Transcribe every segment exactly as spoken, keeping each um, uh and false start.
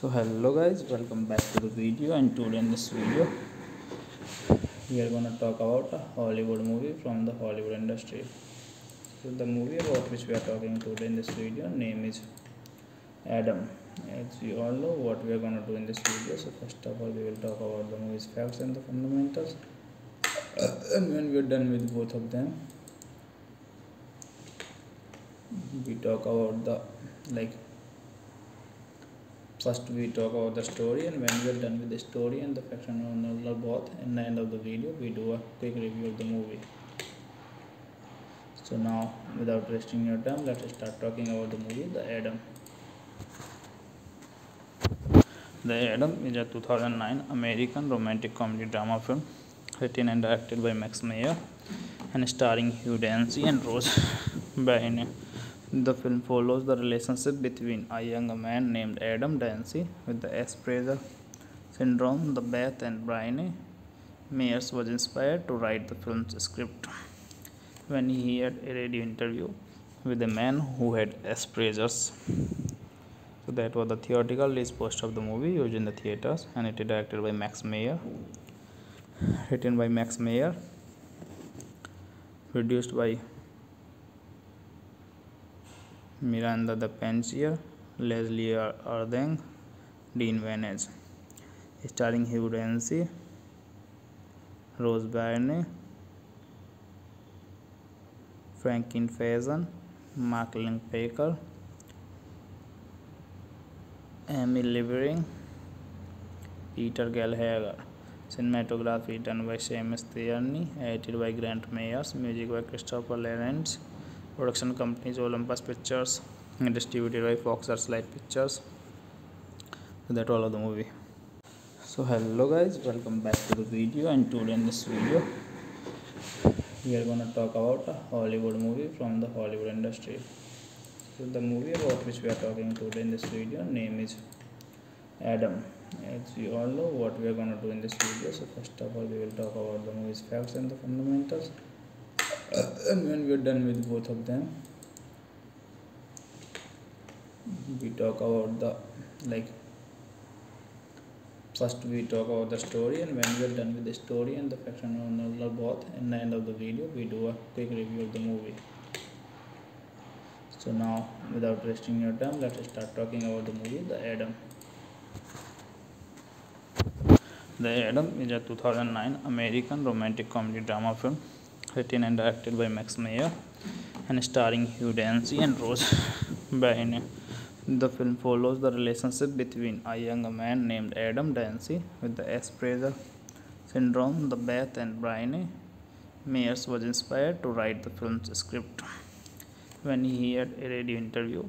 So hello guys, welcome back to the video, and today in this video we are gonna talk about a Hollywood movie from the Hollywood industry. So the movie about which we are talking today in this video name is Adam. As you all know what we are gonna do in this video, so first of all we will talk about the movie's facts and the fundamentals, and when we are done with both of them we talk about the like First we talk about the story, and when we are done with the story and the fiction and all both, in the end of the video we do a quick review of the movie. So now without wasting your time, let us start talking about the movie The Adam. The Adam is a two thousand nine American romantic comedy drama film written and directed by Max Mayer and starring Hugh Dancy and Rose Byrne. The film follows the relationship between a young man named Adam Dancy with the Asperger syndrome. The Beth and Brian Myers was inspired to write the film's script when he had a radio interview with a man who had Asperger's. So that was the theoretical list post of the movie used in the theaters, and it is directed by Max Mayer, written by Max Mayer, produced by Miranda de Pencier, Leslie Urdang, Dean Vanech, starring Hugh Dancy, Rose Byrne, Frankie Faison, Mark Linn-Baker, Amy Levering, Peter Gallagher. Cinematography done by Seamus Tierney, edited by Grant Myers, music by Christopher Lawrence. Production companies Olympus Pictures, and distributed by Fox Searchlight Pictures. So that's all of the movie. So hello guys, welcome back to the video, and today in this video we are gonna talk about a Hollywood movie from the Hollywood industry. So the movie about which we are talking today in this video name is Adam. As you all know what we are gonna do in this video, so first of all we will talk about the movie's facts and the fundamentals. And when we are done with both of them we talk about the like first we talk about the story, and when we are done with the story and the fiction and all both, in the end of the video we do a quick review of the movie. So now without wasting your time, let us start talking about the movie The Adam. The Adam is a two thousand nine American romantic comedy drama film written and directed by Max Mayer and starring Hugh Dancy and Rose Byrne. The film follows the relationship between a young man named Adam Dancy with the Asperger syndrome. The Beth and Brian Myers was inspired to write the film's script when he had a radio interview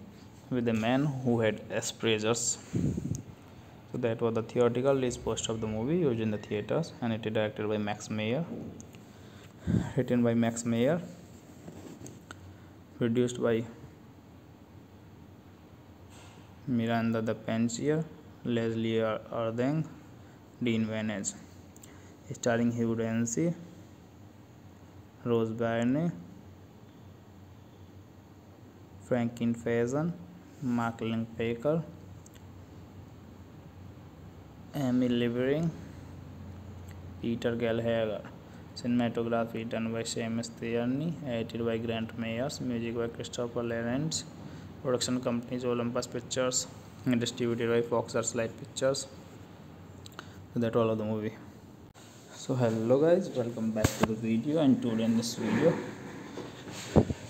with a man who had Asperger's. So that was the theoretical list post of the movie used in the theaters, and it is directed by Max Mayer, written by Max Mayer, produced by Miranda de Pencier, Leslie Urdang, Dean Vanech, starring Hugh Dancy, Rose Byrne, Frankie Faison, Mark Linn-Baker, Amy Livering, Peter Gallagher. Cinematography done by Seamus Tierney, edited by Grant Myers, music by Christopher Lawrence. Production companies Olympus Pictures, and distributed by Fox Searchlight Pictures. So that all of the movie. So hello guys, welcome back to the video, and today in this video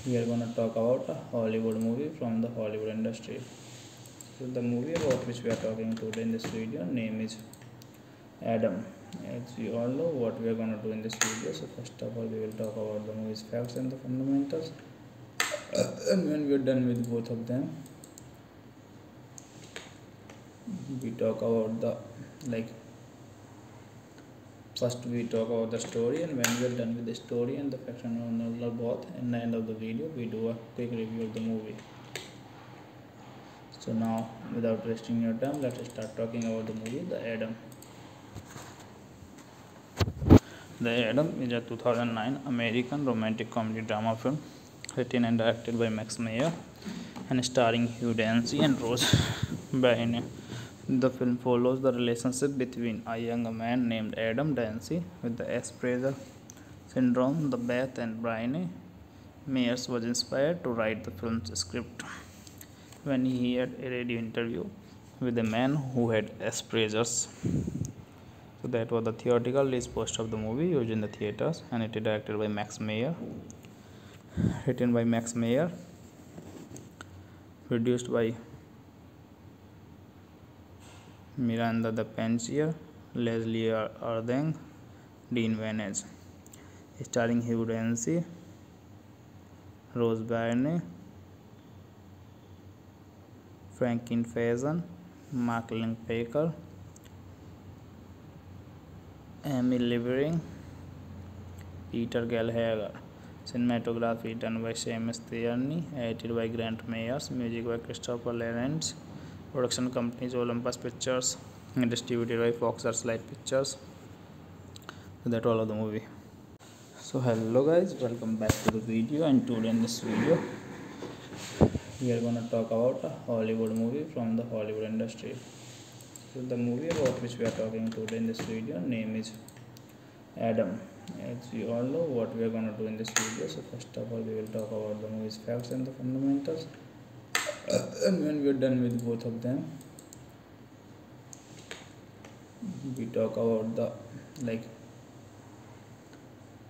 we are gonna talk about a Hollywood movie from the Hollywood industry. So the movie about which we are talking today in this video name is Adam. As you all know what we are gonna do in this video. So first of all we will talk about the movie's facts and the fundamentals. Uh, and when we are done with both of them, we talk about the like first we talk about the story, and when we are done with the story and the faction of both, in the end of the video we do a quick review of the movie. So now without wasting your time, let's start talking about the movie The Adam. The Adam is a two thousand nine American romantic comedy drama film written and directed by Max Mayer and starring Hugh Dancy and Rose Byrne. The film follows the relationship between a young man named Adam Dancy with the Asperger syndrome. The Beth and Brian Myers was inspired to write the film's script when he had a radio interview with a man who had Asperger's. So that was the theoretical list post of the movie used in the theaters, and it is directed by Max Mayer, written by Max Mayer, produced by Miranda de Pencier, Leslie Urdang, Dean Vanech, starring Hugh Dancy, Rose Byrne, Frankie Faison, Mark Linn-Baker, Amy Livering, Peter Gallagher. Cinematography done by Seamus Tierney, edited by Grant Myers, music by Christopher Lawrence. Production companies Olympus Pictures, and distributed by Fox Searchlight Pictures. So that all of the movie. So hello guys, welcome back to the video, and today in this video we are gonna talk about a Hollywood movie from the Hollywood industry. So the movie about which we are talking today in this video name is Adam. As you all know what we are gonna do in this video. So first of all we will talk about the movie's facts and the fundamentals. Uh, and when we are done with both of them, we talk about the like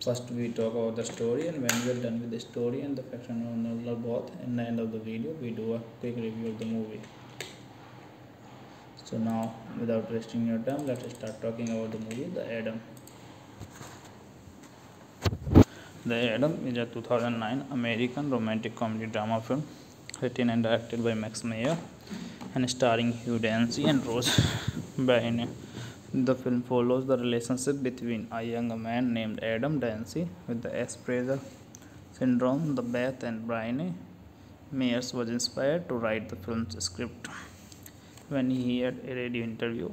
first we talk about the story, and when we are done with the story and the faction of both, in the end of the video we do a quick review of the movie. So now without wasting your time, let's start talking about the movie The Adam. The Adam is a two thousand nine American romantic comedy drama film written and directed by Max Mayer and starring Hugh Dancy and Rose Byrne. The film follows the relationship between a young man named Adam Dancy with the Asperger syndrome. The Beth and Brian Myers was inspired to write the film's script when he had a radio interview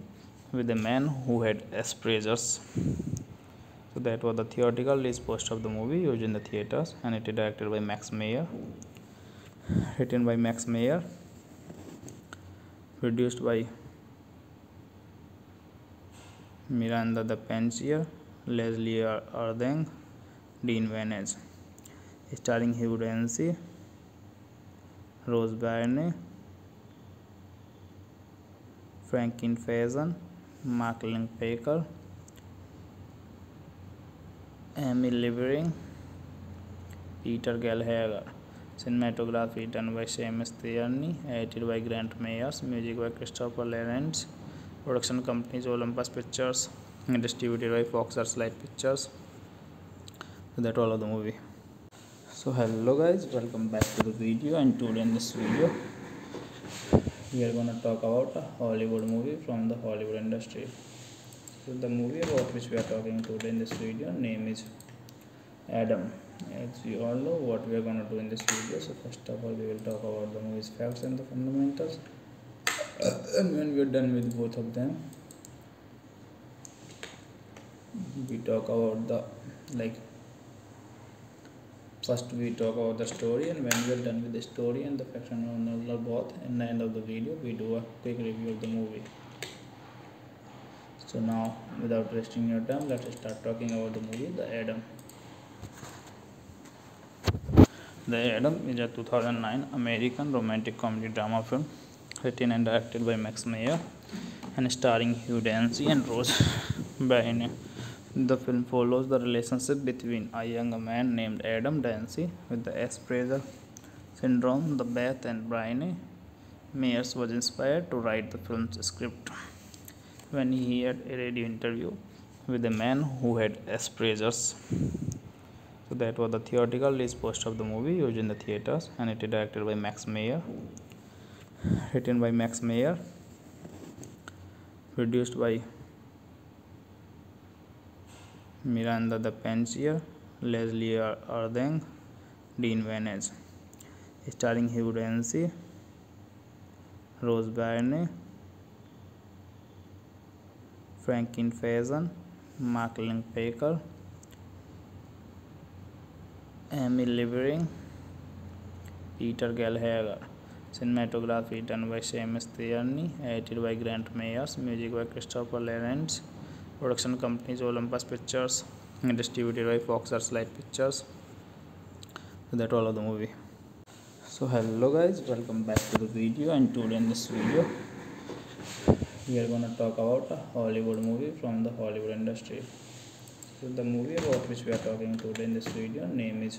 with a man who had Asperger's. So that was the theoretical list post of the movie used in the theaters, and it is directed by Max Mayer, written by Max Mayer, produced by Miranda de Pencier, Leslie Urdang, Dean Vanech, starring Hugh Dancy, Rose Byrne, Frankie Faison, Mark Linn-Baker, Emmy Livering, Peter Gallagher. Cinematography done by Seamus Tierney, edited by Grant Myers, music by Christopher Lawrence. Production companies Olympus Pictures and distributed by Fox Searchlight Pictures. So that's all of the movie. So hello guys, welcome back to the video, and today in this video we are gonna talk about a Hollywood movie from the Hollywood industry. So the movie about which we are talking today in this video name is Adam. As you all know what we are going to do in this video, so first of all we will talk about the movie's facts and the fundamentals, and when we are done with both of them we talk about the like first we talk about the story, and when we are done with the story and the facts and all both, in the end of the video we do a quick review of the movie. So now without wasting your time, let's start talking about the movie The Adam. The Adam is a two thousand nine American romantic comedy drama film written and directed by Max Mayer and starring Hugh Dancy and Rose Byrne. The film follows the relationship between a young man named Adam Dancy with the Asperger syndrome. The Beth and Bryne Myers was inspired to write the film's script when he had a radio interview with a man who had Asperger's. So that was the theoretical list poster of the movie used in the theaters, and it is directed by Max Mayer, written by Max Mayer, produced by Miranda de Pencier, Leslie Urdang, Dean Vanech, starring Hugh Dancy, Rose Byrne, Frankie Faison, Mark Linn-Baker, Emmy Livering, Peter Gallagher. Cinematography done by Seamus Tierney, edited by Grant Myers, music by Christopher Lawrence. Production companies Olympus Pictures and distributed by Fox Searchlight Pictures. So that's all of the movie. So hello guys, welcome back to the video, and today in this video we are gonna talk about a Hollywood movie from the Hollywood industry. So the movie about which we are talking today in this video name is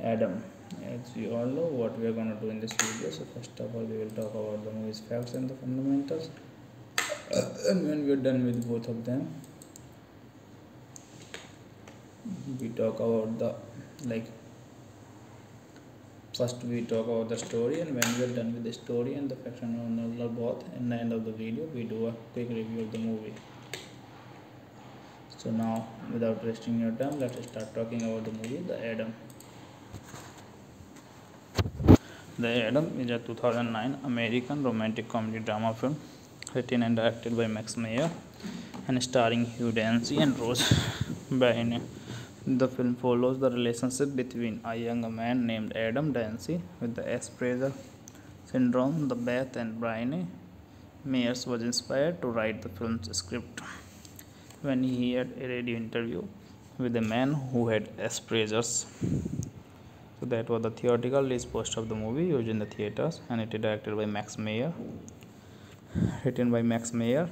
Adam. As you all know what we are going to do in this video, so first of all we will talk about the movie's facts and the fundamentals, and when we are done with both of them we talk about the like first we talk about the story, and when we are done with the story and the facts and all both, in the end of the video we do a quick review of the movie. So now, without wasting your time, let's start talking about the movie The Adam. The Adam is a two thousand nine American romantic comedy drama film written and directed by Max Mayer and starring Hugh Dancy and Rose Byrne. The film follows the relationship between a young man named Adam Dancy with the Asperger syndrome. The Beth and Bryne Myers was inspired to write the film's script when he had a radio interview with a man who had Asperger's. So that was the theoretical list poster of the movie used in the theaters, and it is directed by Max Mayer, written by Max Mayer,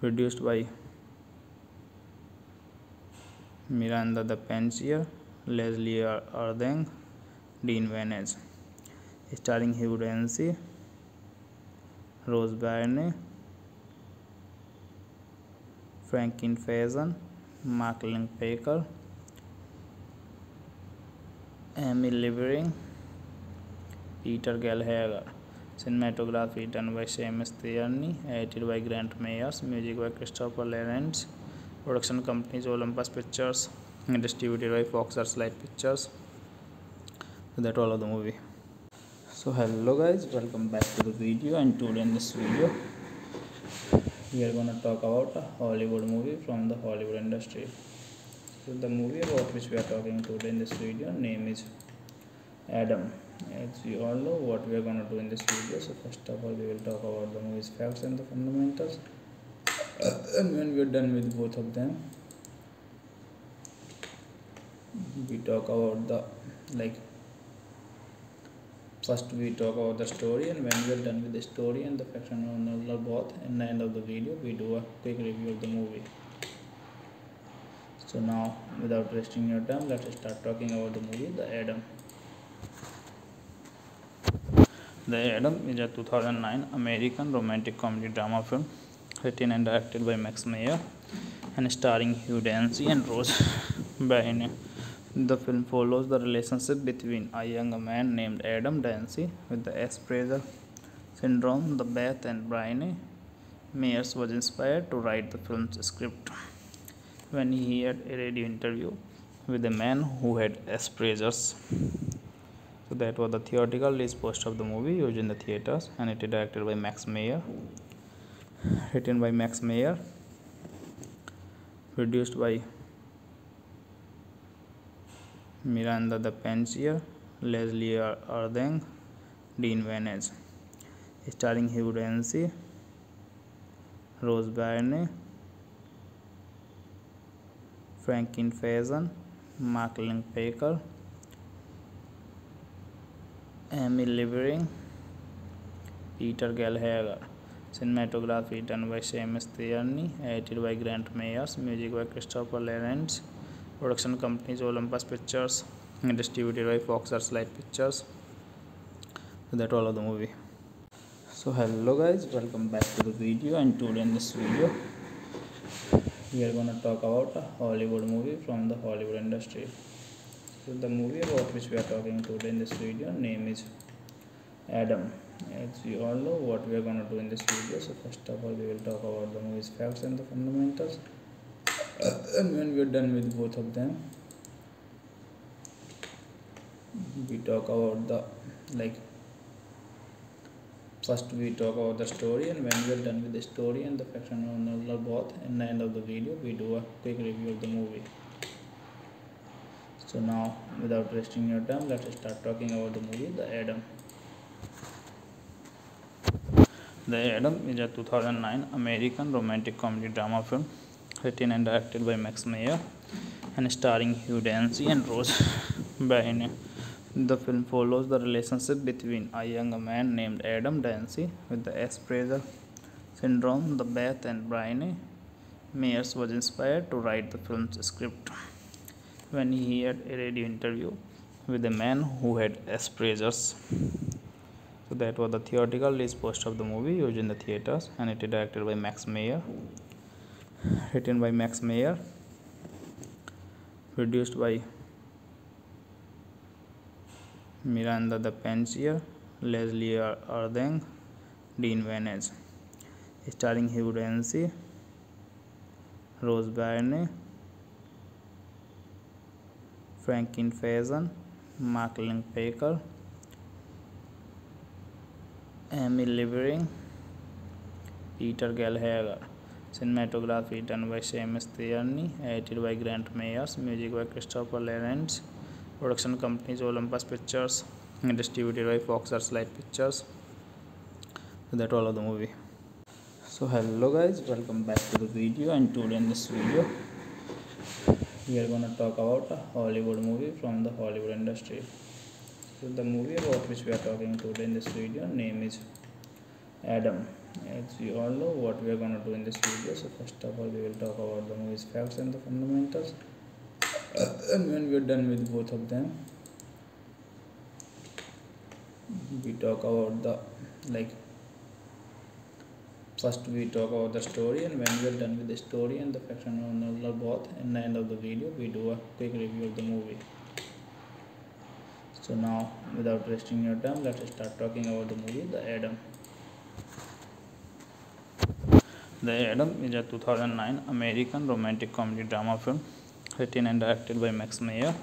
produced by Miranda de Pencier, Leslie Urdang, Dean Vanech, starring Hugh Dancy, Rose Byrne, Frankie Faison, Mark Linn-Baker, Emmy Livering, Peter Gallagher. Cinematography done by Seamus Tierney, edited by Grant Myers, music by Christopher Lawrence. Production companies Olympus Pictures and distributed by Fox Searchlight Pictures. So that's all of the movie. So hello guys, welcome back to the video, and today in this video we are going to talk about a Hollywood movie from the Hollywood industry. So the movie about which we are talking today in this video name is Adam. As you all know what we are going to do in this video, so first of all we will talk about the movie's facts and the fundamentals, and when we are done with both of them we talk about the like first we talk about the story, and when we are done with the story and the facts and all both, in the end of the video we do a quick review of the movie. So now, without wasting your time, let's start talking about the movie The Adam. The Adam is a two thousand nine American romantic comedy drama film written and directed by Max Mayer and starring Hugh Dancy and Rose Byrne. The film follows the relationship between a young man named Adam Dancy with the Asperger syndrome. The Beth and Brian Myers was inspired to write the film's script when he had a radio interview with a man who had Asperger's. So that was the theoretical list post of the movie used in the theaters, and it is directed by Max Mayer, written by Max Mayer, produced by Miranda de Pencier, Leslie Urdang, Dean Vanech, starring Hugh Dancy, Rose Byrne, Frankie Faison, Mark Linn-Baker, Amy Livering, Peter Gallagher. Cinematography done by Seamus Tierney, edited by Grant Myers, music by Christopher Lawrence. Production companies Olympus Pictures and distributed by Fox Searchlight Pictures. So that all of the movie. So hello guys, welcome back to the video, and today in this video we are gonna talk about a Hollywood movie from the Hollywood industry. So the movie about which we are talking today in this video name is Adam. As you all know what we are gonna do in this video. So first of all we will talk about the movie's facts and the fundamentals. Uh, and when we are done with both of them, we talk about the like first we talk about the story, and when we are done with the story and the faction of both, in the end of the video we do a quick review of the movie. So now, without wasting your time, let's start talking about the movie The Adam. The Adam is a two thousand nine American romantic comedy drama film written and directed by Max Mayer and starring Hugh Dancy and Rose Byrne. The film follows the relationship between a young man named Adam Dancy with the Asperger syndrome. The Beth and Brian Myers was inspired to write the film's script when he had a radio interview with a man who had Asperger's. So that was the theoretical list post of the movie used in the theaters, and it is directed by Max Mayer, written by Max Mayer, produced by Miranda de Pencier, Leslie Urdang, Dean Vanech, starring Hugh Dancy, Rose Byrne, Frankie Faison, Mark Linn-Baker, Amy Livering, Peter Gallagher. Cinematography done by Seamus Tierney, edited by Grant Myers, music by Christopher Lawrence. Production companies Olympus Pictures and distributed by Fox Searchlight Pictures. So that all of the movie. So hello guys, welcome back to the video, and today in this video we are gonna talk about a Hollywood movie from the Hollywood industry. So the movie about which we are talking today in this video name is Adam. As you all know what we are going to do in this video. So first of all we will talk about the movie's facts and the fundamentals, uh, and when we are done with both of them we talk about the like first we talk about the story, and when we are done with the story and the faction of both, in the end of the video we do a quick review of the movie. So now, without wasting your time, let's start talking about the movie The Adam. The Adam is a two thousand nine American romantic comedy drama film written and directed by Max Mayer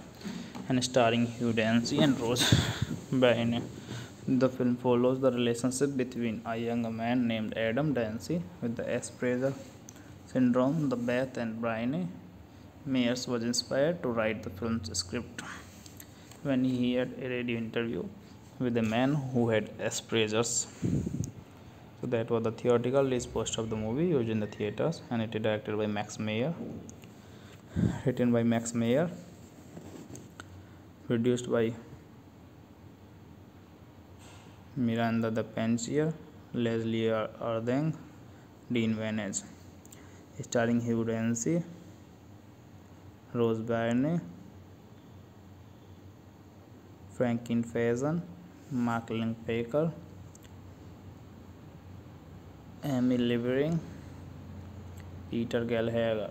and starring Hugh Dancy and Rose Byrne. The film follows the relationship between a young man named Adam Dancy with the Asperger syndrome. The Beth and Brian Myers was inspired to write the film's script when he had a radio interview with a man who had Asperger's. So that was the theoretical list post of the movie used in the theaters, and it is directed by Max Mayer, written by Max Mayer, produced by Miranda de Pencier, Leslie Urdang, Dean Vanech, starring Hugh Dancy, Rose Byrne, Frankie Faison, Mark Linn-Baker, Amy Levering, Peter Gallagher.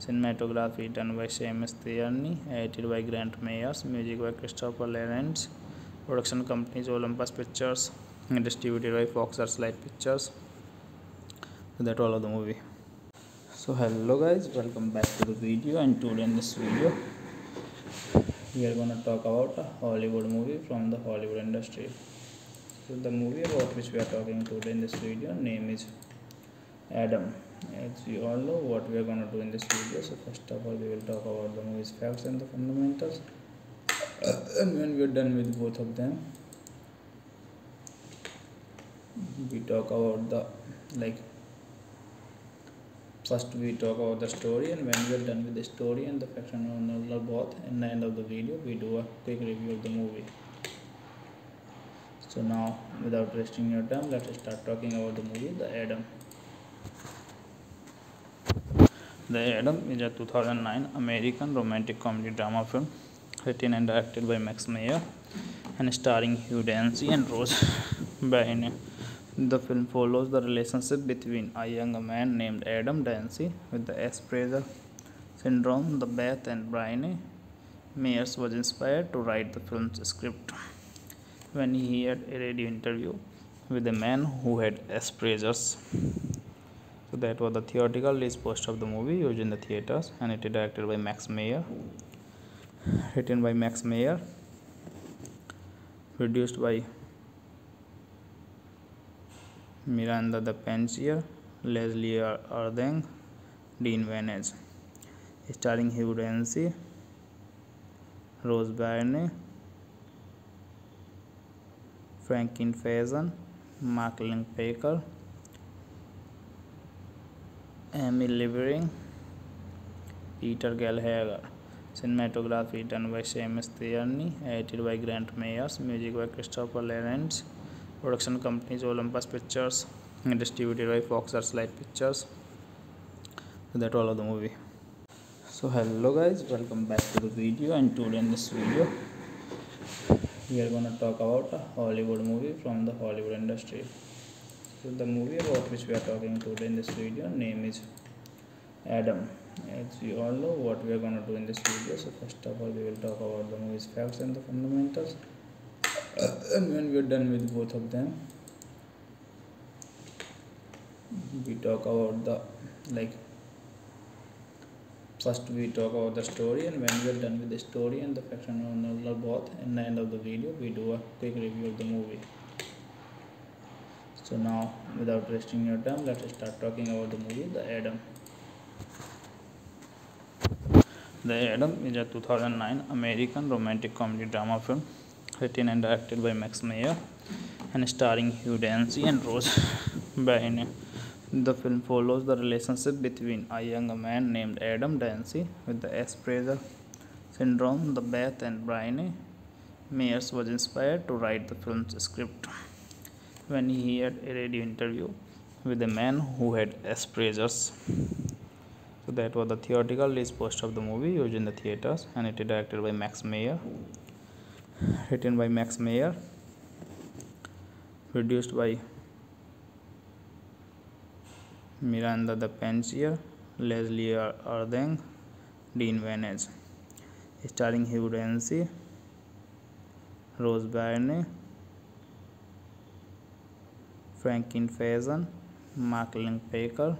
Cinematography done by Seamus Tierney, edited by Grant Myers, music by Christopher Lawrence. Production companies Olympus Pictures and distributed by Fox Searchlight Pictures. So that's all of the movie. So hello guys, welcome back to the video, and today in this video we are gonna talk about a Hollywood movie from the Hollywood industry. So the movie about which we are talking today in this video name is Adam. As you all know what we are going to do in this video, so first of all we will talk about the movie's facts and the fundamentals, and when we are done with both of them we talk about the like first we talk about the story, and when we are done with the story and the facts and both, in the end of the video we do a quick review of the movie. So now without wasting your time, let's start talking about the movie The Adam. The Adam is a two thousand nine American romantic comedy drama film written and directed by Max Mayer and starring Hugh Dancy and Rose Byrne. The film follows the relationship between a young man named Adam Dancy with the Asperger syndrome, the Beth and Byrne. Myers was inspired to write the film's script when he had a radio interview with a man who had Asperger's. So that was the theoretical list post of the movie used in the theaters, and it is directed by Max Mayer, written by Max Mayer, produced by Miranda de Pencier, Leslie Urdang, Dean Vanech, starring Hugh Dancy, Rose Byrne, Frankie Faison, Mark Linn-Baker, Amy Levering, Peter Gallagher. Cinematography done by Seamus Tierney, edited by Grant Myers, music by Christopher Lawrence. Production companies Olympus Pictures and distributed by Fox Searchlight Pictures. So that's all of the movie. So hello guys, welcome back to the video, and today in this video we are gonna talk about a Hollywood movie from the Hollywood industry. So the movie about which we are talking today in this video name is Adam. As you all know what we are going to do in this video, so first of all we will talk about the movie's facts and the fundamentals, and when we are done with both of them we talk about the like first we talk about the story, and when we are done with the story and the facts and both, in the end of the video we do a quick review of the movie. So now, without wasting your time, let's start talking about the movie The Adam. The Adam is a two thousand nine American romantic comedy drama film written and directed by Max Mayer and starring Hugh Dancy and Rose Byrne. The film follows the relationship between a young man named Adam Dancy with the Asperger syndrome, the Beth and Byrne. Myers was inspired to write the film's script when he had a radio interview with a man who had Asperger's. So that was the theoretical list post of the movie used in the theaters, and it is directed by Max Mayer, written by Max Mayer, produced by Miranda de Pencier, Leslie Urdang, Dean Vanech, starring Hugh Dancy, Rose Byrne, Frankie Faison, Mark Linn-Baker,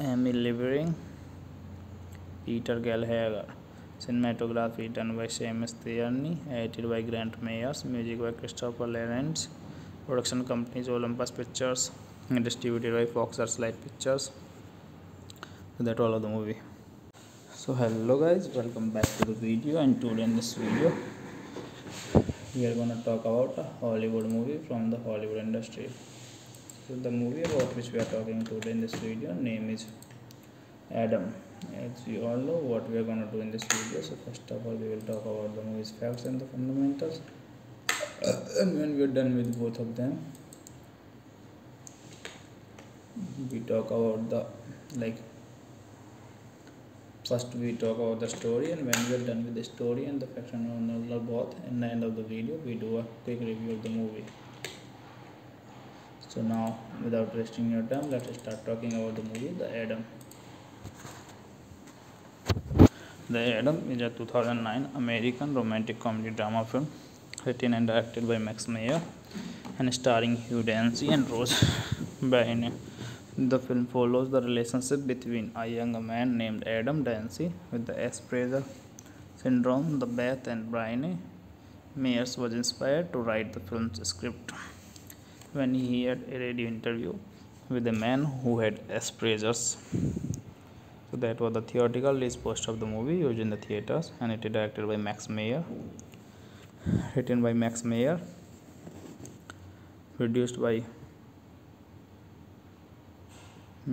Amy Levering, Peter Gallagher. Cinematography done by Seamus Tierney, edited by Grant Myers, music by Christopher Lawrence. Production companies Olympus Pictures and distributed by Fox Searchlight Pictures. So that's all of the movie. So hello guys, welcome back to the video, and today in this video we are going to talk about a Hollywood movie from the Hollywood industry. So the movie about which we are talking today in this video name is Adam. As you all know what we are going to do in this video, so first of all we will talk about the movie's facts and the fundamentals, and when we are done with both of them we talk about the like First we talk about the story, and when we are done with the story and the fictional novel both, in the end of the video we do a quick review of the movie. So now, without wasting your time, let's start talking about the movie The Adam. The Adam is a two thousand nine American romantic comedy drama film written and directed by Max Mayer and starring Hugh Dancy and Rose Byrne. The film follows the relationship between a young man named Adam Dancy with the Asperger syndrome. The Beth and Brian Myers was inspired to write the film's script when he had a radio interview with a man who had Asperger's. So that was the theoretical list post of the movie used in the theaters, and it is directed by Max Mayer, written by Max Mayer, produced by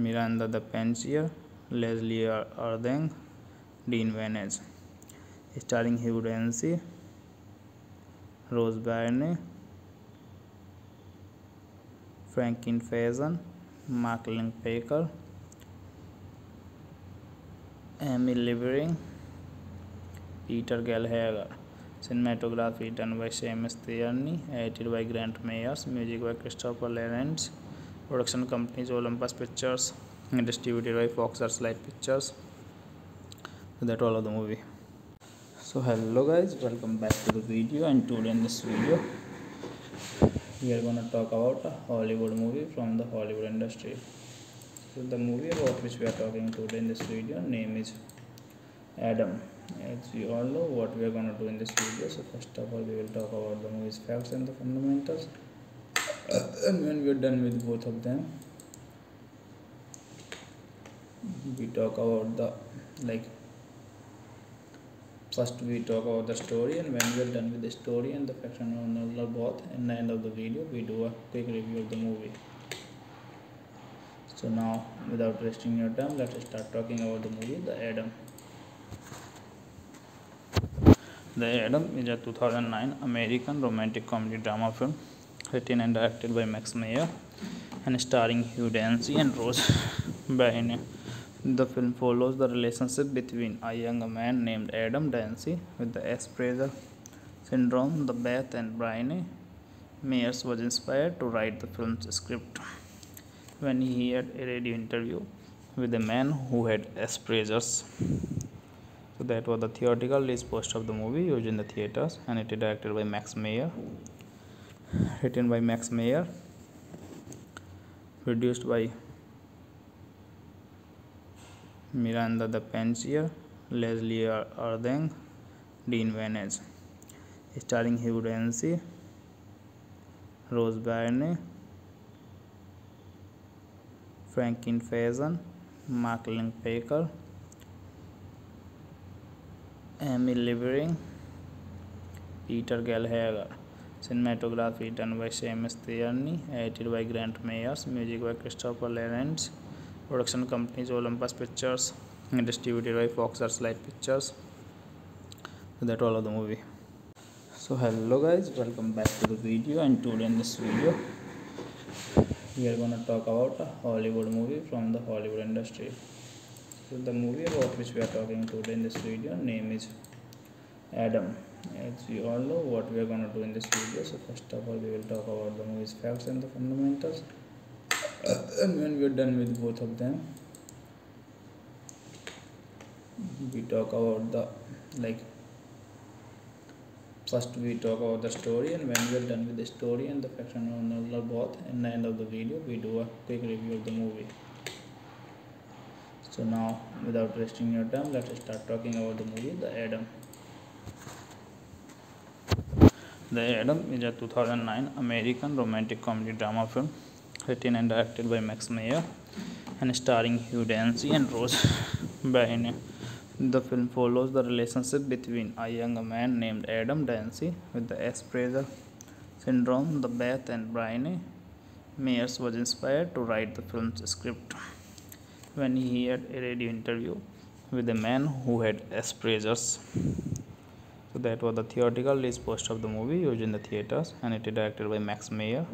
Miranda de Pencier, Leslie Urdang, Dean Vanech, starring Hugh Dancy, Rose Byrne, Frankie Faison, Mark Linn-Baker, Amy Livering, Peter Gallagher. Cinematography done by Seamus Tierney, edited by Grant Myers, music by Christopher Lawrence. Production companies Olympus Pictures and distributed by Fox Searchlight Pictures. So that all of the movie. So hello guys, welcome back to the video, and today in this video we are gonna talk about a Hollywood movie from the Hollywood industry. So the movie about which we are talking today in this video name is Adam. As you all know what we are gonna do in this video. So first of all we will talk about the movie's facts and the fundamentals. Uh, and when we are done with both of them, we talk about the like first we talk about the story, and when we are done with the story and the fictional novel both, in the end of the video we do a quick review of the movie. So now, without wasting your time, let's start talking about the movie The Adam. The Adam is a two thousand nine American romantic comedy drama film written and directed by Max Mayer and starring Hugh Dancy and Rose Byrne. The film follows the relationship between a young man named Adam Dancy with the Asperger syndrome. The Beth and Brian Myers was inspired to write the film's script when he had a radio interview with a man who had Asperger's. So that was the theoretical list post of the movie used in the theaters, and it is directed by Max Mayer, written by Max Mayer, produced by Miranda de Pencier, Leslie Urdang, Dean Vanech, starring Hugh Dancy, Rose Byrne, Frankie Faison, Mark Linn-Baker, Amy Livering, Peter Gallagher. Cinematography done by Seamus Tierney, edited by Grant Myers, music by Christopher Lawrence. Production companies Olympus Pictures and distributed by Fox Searchlight Pictures. So that all of the movie. So hello guys, welcome back to the video, and today in this video we are gonna talk about a Hollywood movie from the Hollywood industry. So the movie about which we are talking today in this video name is Adam. As you all know what we are going to do in this video. So first of all we will talk about the movie's facts and the fundamentals, uh, and when we are done with both of them we talk about the like first we talk about the story, and when we are done with the story and the fictional novel both, in the end of the video we do a quick review of the movie. So now, without wasting your time, let's start talking about the movie The Adam. The Adam is a two thousand nine American romantic comedy drama film written and directed by Max Mayer and starring Hugh Dancy and Rose Byrne. The film follows the relationship between a young man named Adam Dancy with the Asperger syndrome. The Beth and Brian Myers was inspired to write the film's script when he had a radio interview with a man who had Asperger's. So that was the theoretical list post of the movie used in the theaters, and it is directed by Max Mayer,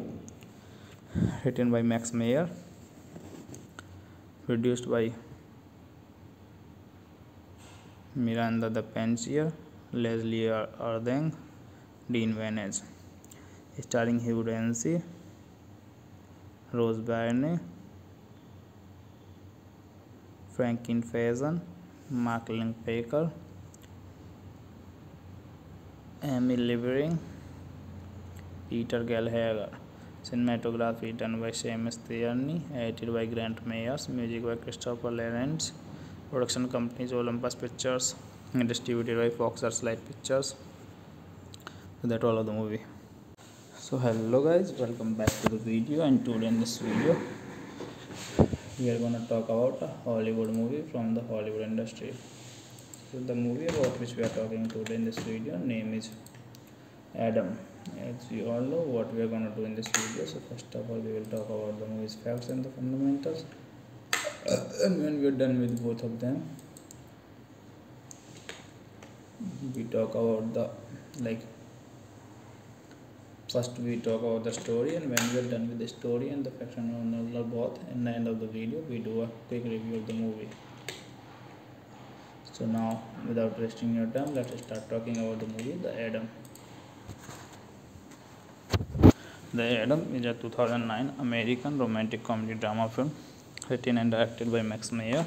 written by Max Mayer, produced by Miranda de Pencier, Leslie Urdang, Dean Vanech. Starring Hugh Dancy, Rose Byrne, Frankie Faison, Mark Linn-Baker, Amy Livering, Peter Gallagher. Cinematography done by Seamus Tierney, edited by Grant Myers, music by Christopher Lawrence. Production companies Olympus Pictures and distributed by Fox Searchlight Pictures. So that's all of the movie. So hello guys, welcome back to the video, and today in this video we are going to talk about a Hollywood movie from the Hollywood industry. So the movie about which we are talking today in this video name is Adam. As you all know what we are going to do in this video, so first of all we will talk about the movie's facts and the fundamentals, and when we are done with both of them we talk about the like first we talk about the story, and when we are done with the story and the fiction and both, in the end of the video we do a quick review of the movie. So now without wasting your time, let's start talking about the movie The Adam. The Adam is a two thousand nine American romantic comedy drama film written and directed by Max Mayer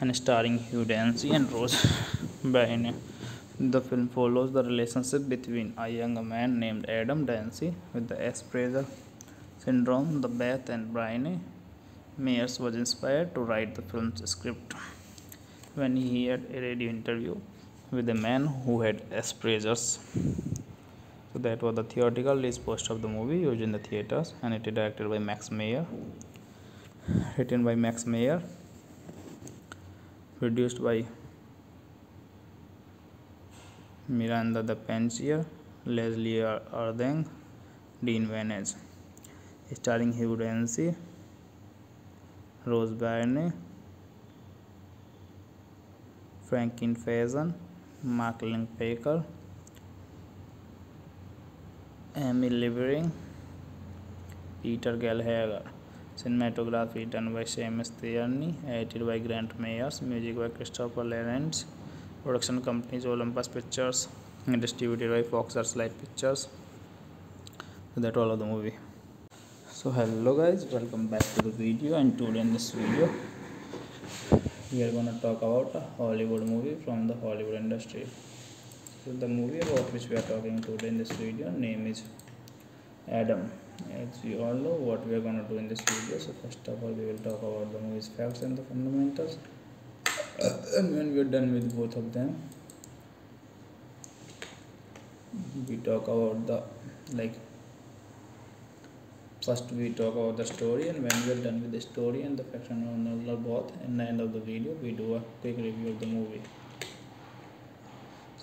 and starring Hugh Dancy and Rose Byrne. The film follows the relationship between a young man named Adam Dancy with the Asperger syndrome. The Beth and Brian Myers was inspired to write the film's script when he had a radio interview with a man who had Asperger's. So that was the theoretical list post of the movie used in the theaters, and it is directed by Max Mayer, written by Max Mayer, produced by Miranda de Pencier, Leslie Urdang, Dean Vanech. Starring Hugh Dancy, Rose Byrne, Frankie Faison, Mark Linn-Baker, Amy Livering, Peter Gallagher. Cinematography done by Seamus Tierney, edited by Grant Myers, music by Christopher Lawrence. Production companies Olympus Pictures and distributed by Fox Searchlight Pictures. So that's all of the movie. So hello guys, welcome back to the video, and today in this video we are going to talk about a Hollywood movie from the Hollywood industry. So the movie about which we are talking today in this video name is Adam. As you all know what we are going to do in this video, so first of all we will talk about the movie's facts and the fundamentals, and when we are done with both of them we talk about the like first we talk about the story, and when we are done with the story and the fiction and both, in the end of the video we do a quick review of the movie.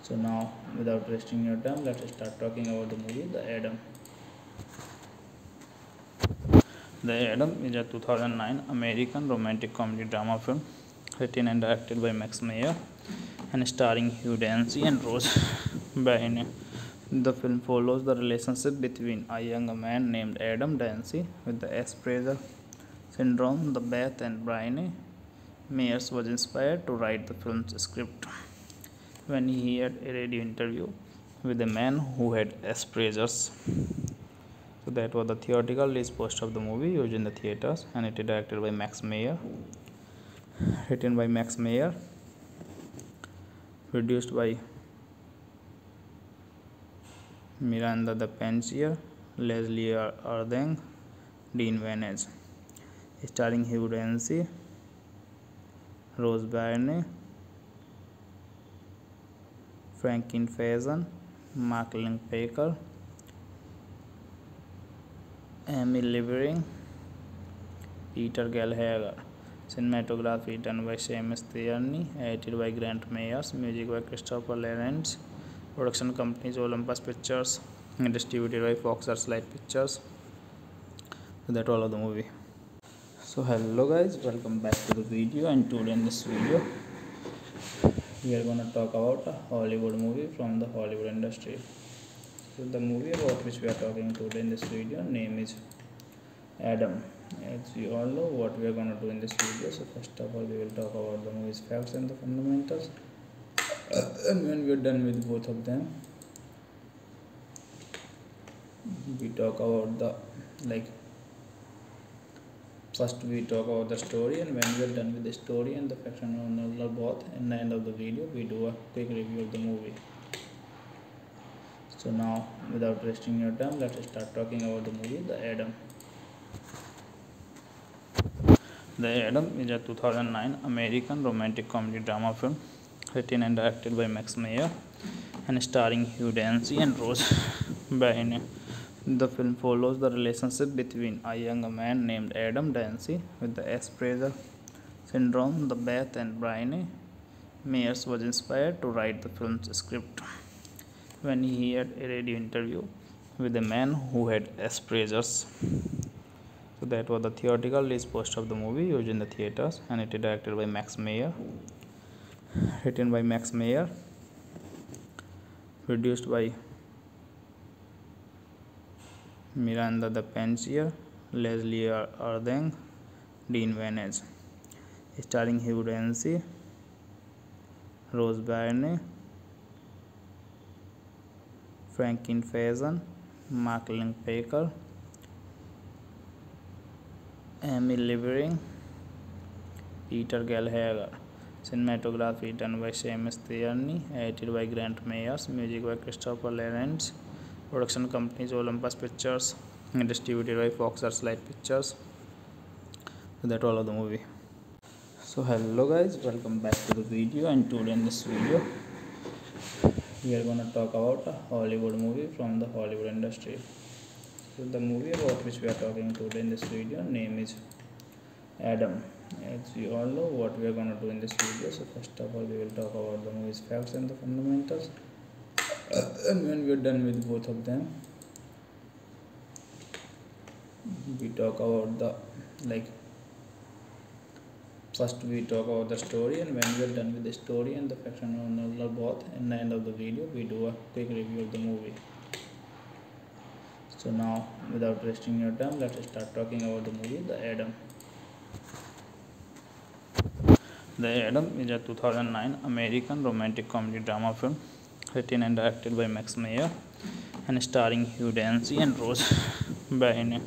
So now without wasting your time, let's start talking about the movie The Adam. The Adam is a two thousand nine American romantic comedy drama film written and directed by Max Mayer and starring Hugh Dancy and Rose Byrne. The film follows the relationship between a young man named Adam Dancy with the Asperger syndrome. The Beth and Brian Myers was inspired to write the film's script when he had a radio interview with a man who had Asperger's. So that was the theoretical list post of the movie used in the theaters, and it is directed by Max Mayer, written by Max Mayer, produced by Miranda de Pencier, Leslie Urdang, Dean Vanech. Starring Hugh Dancy, Rose Byrne, Frankie Faison, Mark Linn-Baker, Amy Livering, Peter Gallagher. Cinematography done by Seamus Tierney, edited by Grant Myers, music by Christopher Lawrence. Production companies Olympus Pictures and distributed by Fox Searchlight Pictures. So that's all of the movie. So hello guys, welcome back to the video, and today in this video we are going to talk about a Hollywood movie from the Hollywood industry. So the movie about which we are talking today in this video name is Adam. As you all know what we are going to do in this video, so first of all we will talk about the movie's facts and the fundamentals, Uh, and when we are done with both of them, we talk about the like first we talk about the story, and when we are done with the story and the fractional novel or both, and the end of the video we do a quick review of the movie. So now, without wasting your time, let's start talking about the movie The Adam. The Adam is a two thousand nine American romantic comedy drama film written and directed by Max Mayer and starring Hugh Dancy and Rose Byrne. The film follows the relationship between a young man named Adam Dancy with the Asperger syndrome. The Beth and Brian Myers was inspired to write the film's script when he had a radio interview with a man who had Asperger's. So that was the theoretical list post of the movie used in the theaters, and it is directed by Max Mayer, written by Max Mayer, produced by Miranda de Pencier, Leslie Urdang, Dean Vanech, starring Hugh Dancy, Rose Byrne, Frankie Faison, Mark Linn-Baker, Amy Livering, Peter Gallagher. Cinematography done by Seamus Tierney, edited by Grant Myers, music by Christopher Lawrence. Production companies Olympus Pictures, and distributed by Fox Searchlight Pictures. So that all of the movie. So hello guys, welcome back to the video, and today in this video we are gonna talk about a Hollywood movie from the Hollywood industry. So the movie about which we are talking today in this video name is Adam. As you all know what we are gonna do in this video. So first of all we will talk about the movie's facts and the fundamentals. Uh, and when we are done with both of them, we talk about the like first we talk about the story, and when we are done with the story and the fractional novel or both, and the end of the video we do a quick review of the movie. So now, without wasting your time, let's start talking about the movie The Adam. The Adam is a two thousand nine American romantic comedy drama film written and directed by Max Mayer and starring Hugh Dancy and Rose Byrne.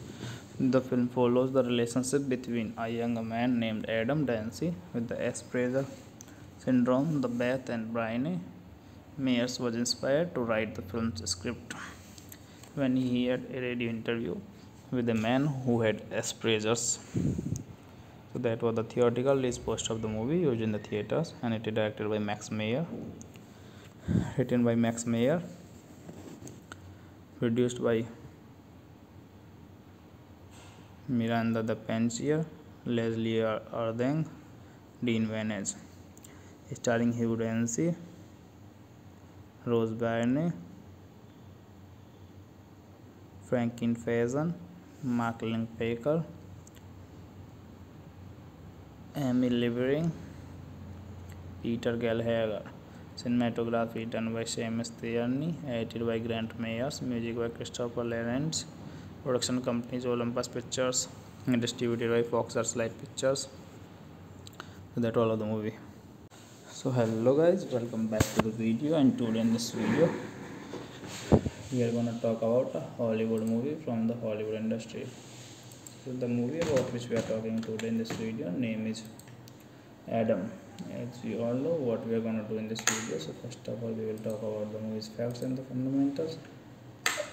The film follows the relationship between a young man named Adam Dancy with the Asperger syndrome. The Beth and Brian Myers was inspired to write the film's script when he had a radio interview with a man who had Asperger's. So that was the theoretical list post of the movie used in the theaters, and it is directed by Max Mayer, written by Max Mayer, produced by Miranda de Pencier, Leslie Urdang, Dean Vanech, starring Hugh Dancy, Rose Byrne, Frankie Faison, Mark Linn-Baker, Amy Livering, Peter Gallagher. Cinematography done by Seamus Tierney, edited by Grant Myers, music by Christopher Lawrence. Production companies Olympus Pictures, and distributed by Fox Searchlight Pictures. So that all of the movie. So hello guys, welcome back to the video, and today in this video we are gonna talk about a Hollywood movie from the Hollywood industry. So the movie about which we are talking today in this video name is Adam. As you all know what we are going to do in this video. So first of all we will talk about the movie's facts and the fundamentals,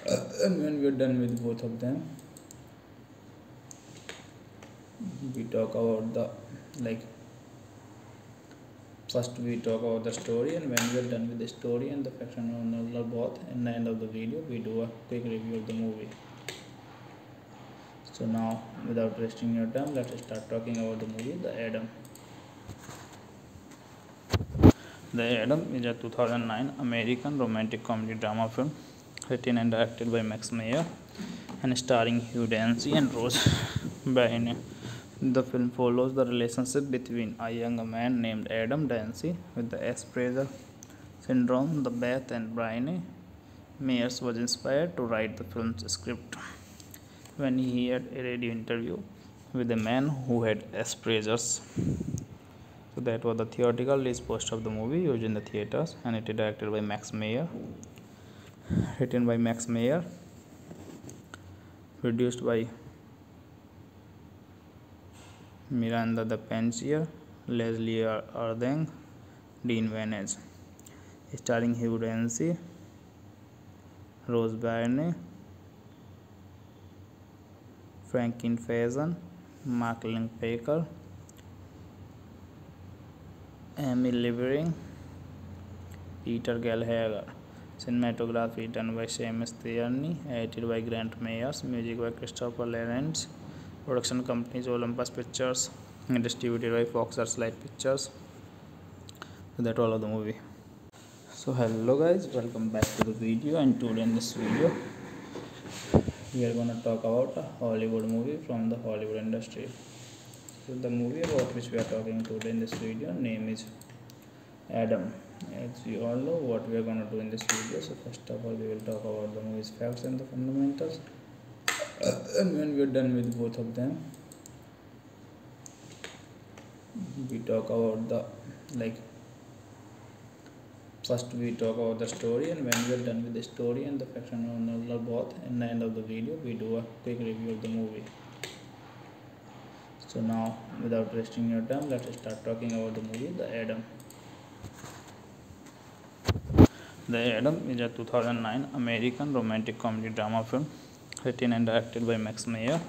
uh, and when we are done with both of them, we talk about the like first we talk about the story, and when we are done with the story and the fractional novel or both, and the end of the video we do a quick review of the movie. So now, without wasting your time, let's start talking about the movie The Adam. The Adam is a two thousand nine American romantic comedy drama film written and directed by Max Mayer and starring Hugh Dancy and Rose Byrne. The film follows the relationship between a young man named Adam Dancy with the Asperger syndrome. The Beth and Brian Myers was inspired to write the film's script when he had a radio interview with a man who had Asperger's. That was the theatrical release poster of the movie used in the theaters, and it is directed by Max Mayer, written by Max Mayer, produced by Miranda de Pencier, Leslie Urdang, Dean Vanech, starring Hugh Dancy, Rose Byrne, Frankie Faison, Mark Linn-Baker, Amy Levering, Peter Gallagher. Cinematography done by Seamus Tierney, edited by Grant Myers, music by Christopher Lawrence. Production companies Olympus Pictures, and distributed by Fox Searchlight Pictures. So that's all of the movie. So hello guys, welcome back to the video, and today in this video we are gonna talk about a Hollywood movie from the Hollywood industry. So the movie about which we are talking today in this video name is Adam. As you all know what we are gonna do in this video. So first of all we will talk about the movie's facts and the fundamentals. And when we are done with both of them, we talk about the like first we talk about the story, and when we are done with the story and the facts and all both, in the end of the video we do a quick review of the movie. So now without wasting your time, let's start talking about the movie The Adam. The Adam is a two thousand nine American romantic comedy drama film, written and directed by Max Mayer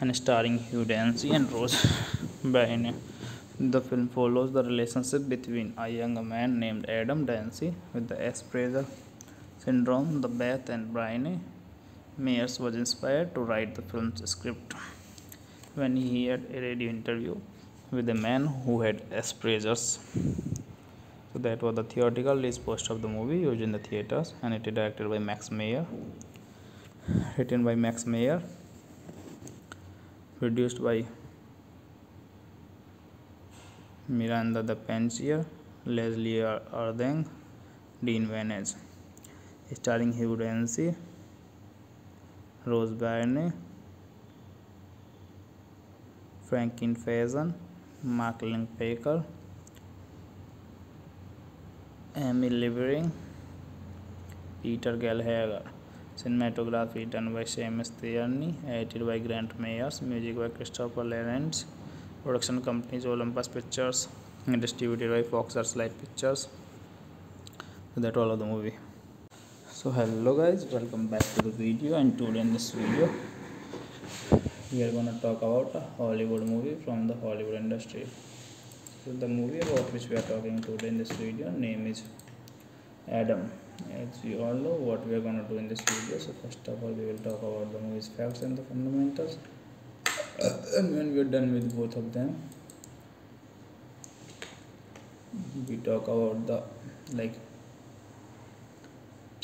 and starring Hugh Dancy and Rose Byrne. The film follows the relationship between a young man named Adam Dancy with the Asperger syndrome. The Beth and Brian Myers was inspired to write the film's script when he had a radio interview with a man who had Asperger's. So that was the theatrical release poster of the movie used in the theaters, and it is directed by Max Mayer, written by Max Mayer, produced by Miranda de Pencier, Leslie Urdang, Dean Vanech, starring Hugh Dancy, Rose Byrne, Frankie Faison, Mark Linn-Baker, Amy Levering, Peter Gallagher. Cinematography done by Seamus Tierney, edited by Grant Myers, music by Christopher Lawrence. Production companies Olympus Pictures, and distributed by Fox Searchlight Pictures. So that's all of the movie. So hello guys, welcome back to the video, and today in this video we are gonna talk about a Hollywood movie from the Hollywood industry. So the movie about which we are talking today in this video name is Adam. As you all know what we are gonna do in this video. So first of all we will talk about the movie's facts and the fundamentals. And when we are done with both of them, we talk about the like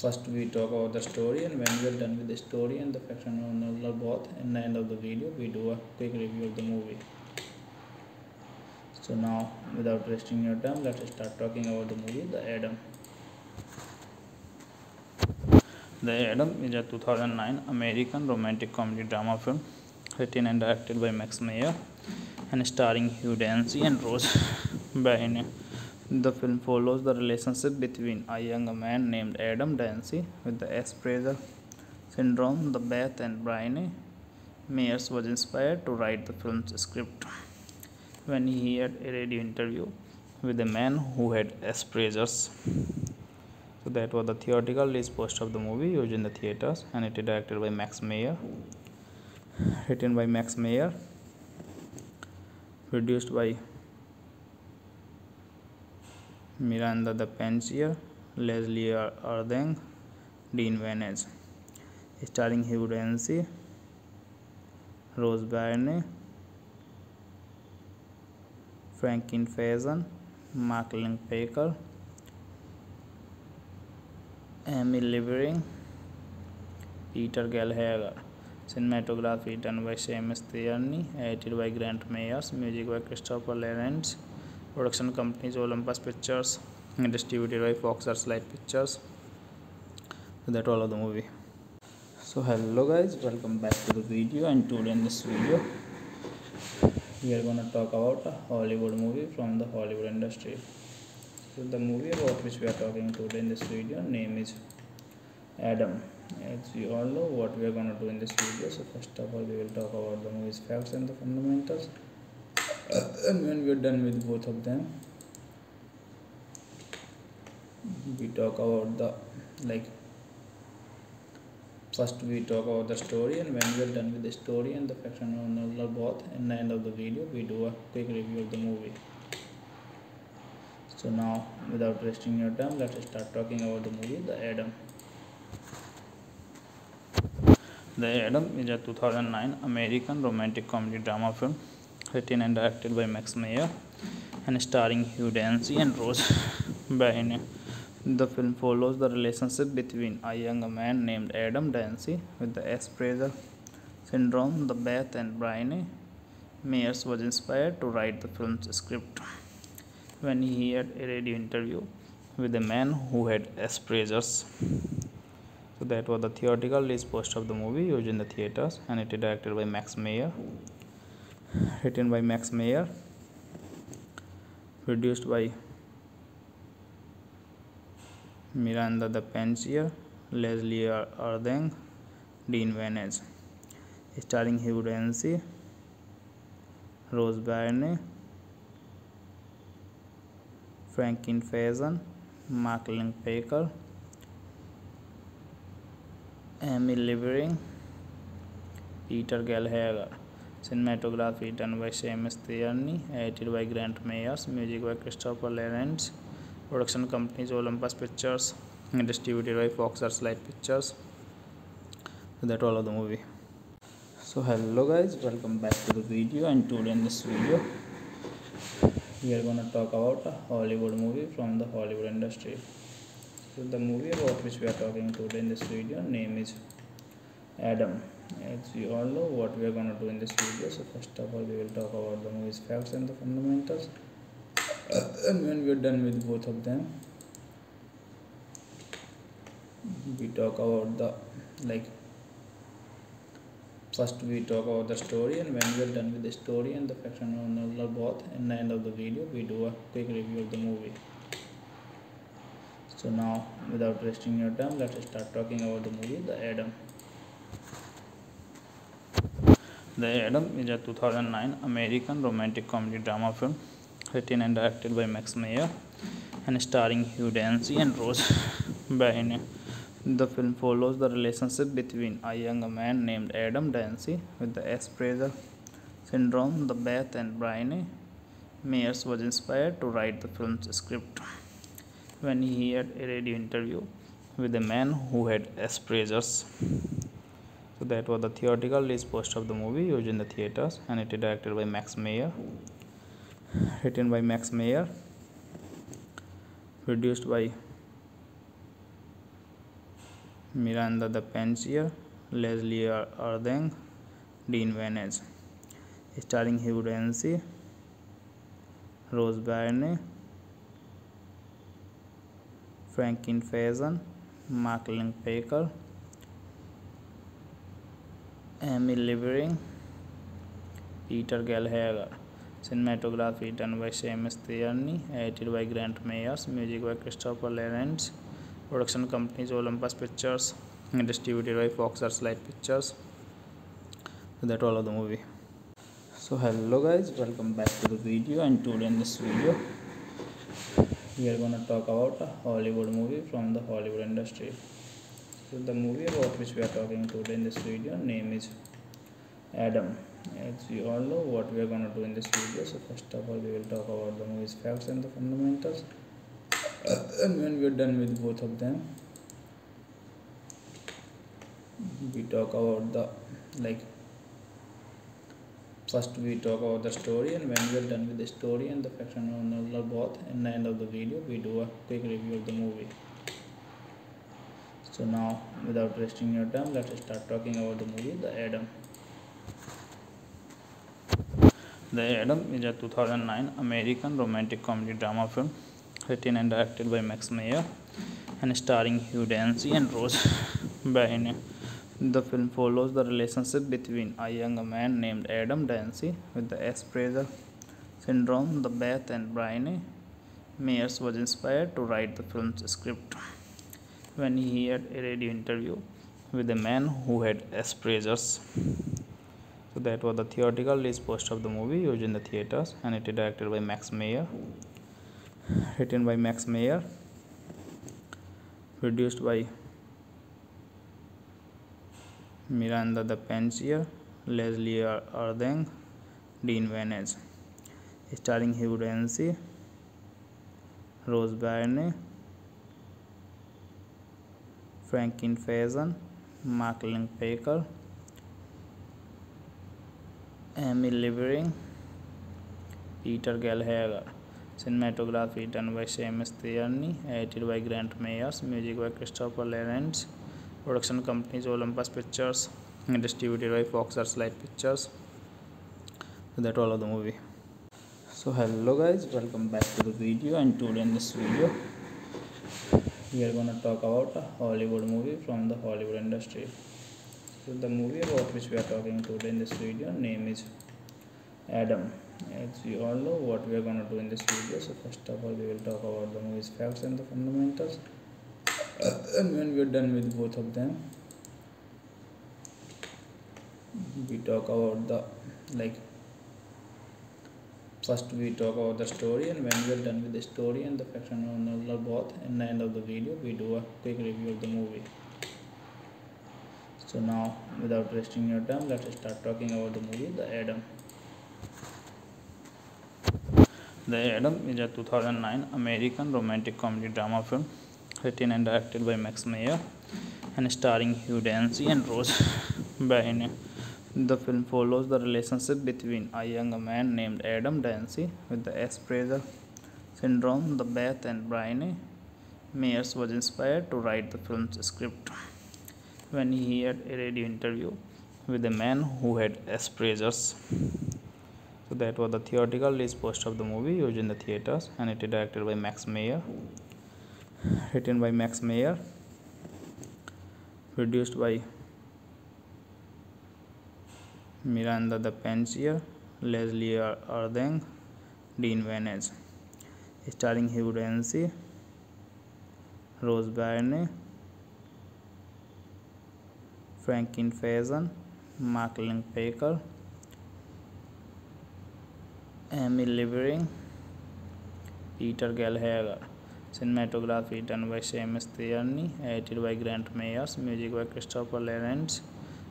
first we talk about the story, and when we are done with the story and the facts and all both, in the end of the video we do a quick review of the movie. So now without wasting your time, let's start talking about the movie The Adam. The Adam is a two thousand nine American romantic comedy drama film, written and directed by Max Mayer and starring Hugh Dancy and Rose Byrne. The film follows the relationship between a young man named Adam Dancy with the Asperger syndrome. The Beth and Brian Myers was inspired to write the film's script when he had a radio interview with a man who had Asperger's. So that was the theatrical release poster of the movie used in the theaters, and it is directed by Max Mayer, written by Max Mayer, produced by Miranda de Pencier, Leslie Urdang, Dean Vanech, starring Hugh Dancy, Rose Byrne, Frankie Faison, Mark Linn-Baker, Amy Levering, Peter Gallagher. Cinematography done by Seamus Tierney, edited by Grant Myers, music by Christopher Lawrence. Production companies Olympus Pictures, and distributed by Fox Searchlight Pictures. So that's all of the movie. So hello guys, welcome back to the video, and today in this video we are going to talk about a Hollywood movie from the Hollywood industry. So the movie about which we are talking today in this video name is Adam. As you all know what we are going to do in this video, so first of all we will talk about the movie's facts and the fundamentals, and when we are done with both of them we talk about the like first we talk about the story, and when we are done with the story and the facts and all both, in the end of the video we do a quick review of the movie. So now without wasting your time, let's start talking about the movie The Adam. The Adam is a two thousand nine American romantic comedy drama film written and directed by Max Mayer and starring Hugh Dancy and Rose Byrne. The film follows the relationship between a young man named Adam Dancy with the Asperger syndrome. The Beth and Brian Myers was inspired to write the film's script when he had a radio interview with a man who had Asperger's. So that was the theoretical list post of the movie used in the theaters, and it is directed by Max Mayer, written by Max Mayer, produced by Miranda de Pencier, Leslie Urdang, Dean Vanech, starring Hugh Dancy, Rose Byrne, Frankie Faison, Mark Linn-Baker, Amy Livering, Peter Gallagher. Cinematography done by Seamus Tierney, edited by Grant Myers, music by Christopher Lawrence. Production companies Olympus Pictures and distributed by Fox Searchlight Pictures. So that all of the movie. So hello guys, welcome back to the video, and today in this video we are going to talk about a Hollywood movie from the Hollywood industry. So the movie about which we are talking today in this video name is Adam. As you all know what we are going to do in this video, so first of all we will talk about the movie's facts and the fundamentals, and when we are done with both of them we talk about the like first we talk about the story, and when we are done with the story and the facts and all both, in the end of the video we do a quick review of the movie. So now without wasting your time, let's start talking about the movie The Adam. The Adam is a two thousand nine American romantic comedy drama film written and directed by Max Mayer and starring Hugh Dancy and Rose Byrne. The film follows the relationship between a young man named Adam Dancy with the Asperger syndrome. The Beth and Brian Myers was inspired to write the film's script when he had a radio interview with a man who had Asperger's. So that was the theoretical list post of the movie used in the theaters, and it is directed by Max Mayer, written by Max Mayer, produced by Miranda de Pencier, Leslie Urdang, Dean Vanech, starring Hugh Dancy, Rose Byrne, Frankie Faison, Mark Linn-Baker, Amy Livering, Peter Gallagher. Cinematography done by Seamus Tierney, edited by Grant Myers, music by Christopher Lawrence. Production companies Olympus Pictures and distributed by Fox Searchlight Pictures. So that all of the movie. So hello guys, welcome back to the video, and today in this video we are going to talk about a Hollywood movie from the Hollywood industry. So the movie about which we are talking today in this video name is Adam. As you all know what we are going to do in this video, so first of all we will talk about the movie's facts and the fundamentals, and when we are done with both of them we talk about the like first we talk about the story, and when we are done with the story and the facts and all both, in the end of the video we do a quick review of the movie. So now without wasting your time, let's start talking about the movie The Adam. The Adam is a two thousand nine American romantic comedy drama film written and directed by Max Mayer and starring Hugh Dancy and Rose Byrne. The film follows the relationship between a young man named Adam Dancy with the Asperger syndrome. The Beth and Brian Myers was inspired to write the film's script when he had a radio interview with a man who had Asperger's. So that was the theoretical list poster of the movie used in the theaters, and it is directed by Max Mayer, written by Max Mayer, produced by Miranda de Pencier, Leslie Urdang, Dean Vanech, starring Hugh Dancy, Rose Byrne, Frankie Faison, Mark Linn-Baker, Amy Levering, Peter Gallagher. Cinematography done by Seamus Tierney, edited by Grant Myers, music by Christopher Lawrence. Production companies Olympus Pictures and distributed by Fox Searchlight Pictures. So that's all of the movie. So hello guys, welcome back to the video, and today in this video we are gonna talk about a Hollywood movie from the Hollywood industry. So the movie about which we are talking today in this video name is Adam. As you all know what we are gonna do in this video, so first of all we will talk about the movie's facts and the fundamentals. Uh, and when we are done with both of them, we talk about the like first we talk about the story, and when we are done with the story and the faction of both, in the end of the video we do a quick review of the movie. So now without wasting your time, let's start talking about the movie The Adam. The Adam is a two thousand nine American romantic comedy drama film, written and directed by Max Mayer and starring Hugh Dancy and Rose Byrne. The film follows the relationship between a young man named Adam Dancy with the Asperger syndrome. The Beth and Brian Myers was inspired to write the film's script when he had a radio interview with a man who had Asperger's. So that was the theoretical list poster of the movie used in the theaters, and it is directed by Max Mayer, written by Max Mayer, produced by Miranda de Pencier, Leslie Urdang, Dean Vanech, starring Hugh Dancy, Rose Byrne, Frankie Faison, Mark Linn-Baker, Amy Levering, Peter Gallagher. Cinematography done by Seamus Tierney, edited by Grant Myers, music by Christopher Lawrence.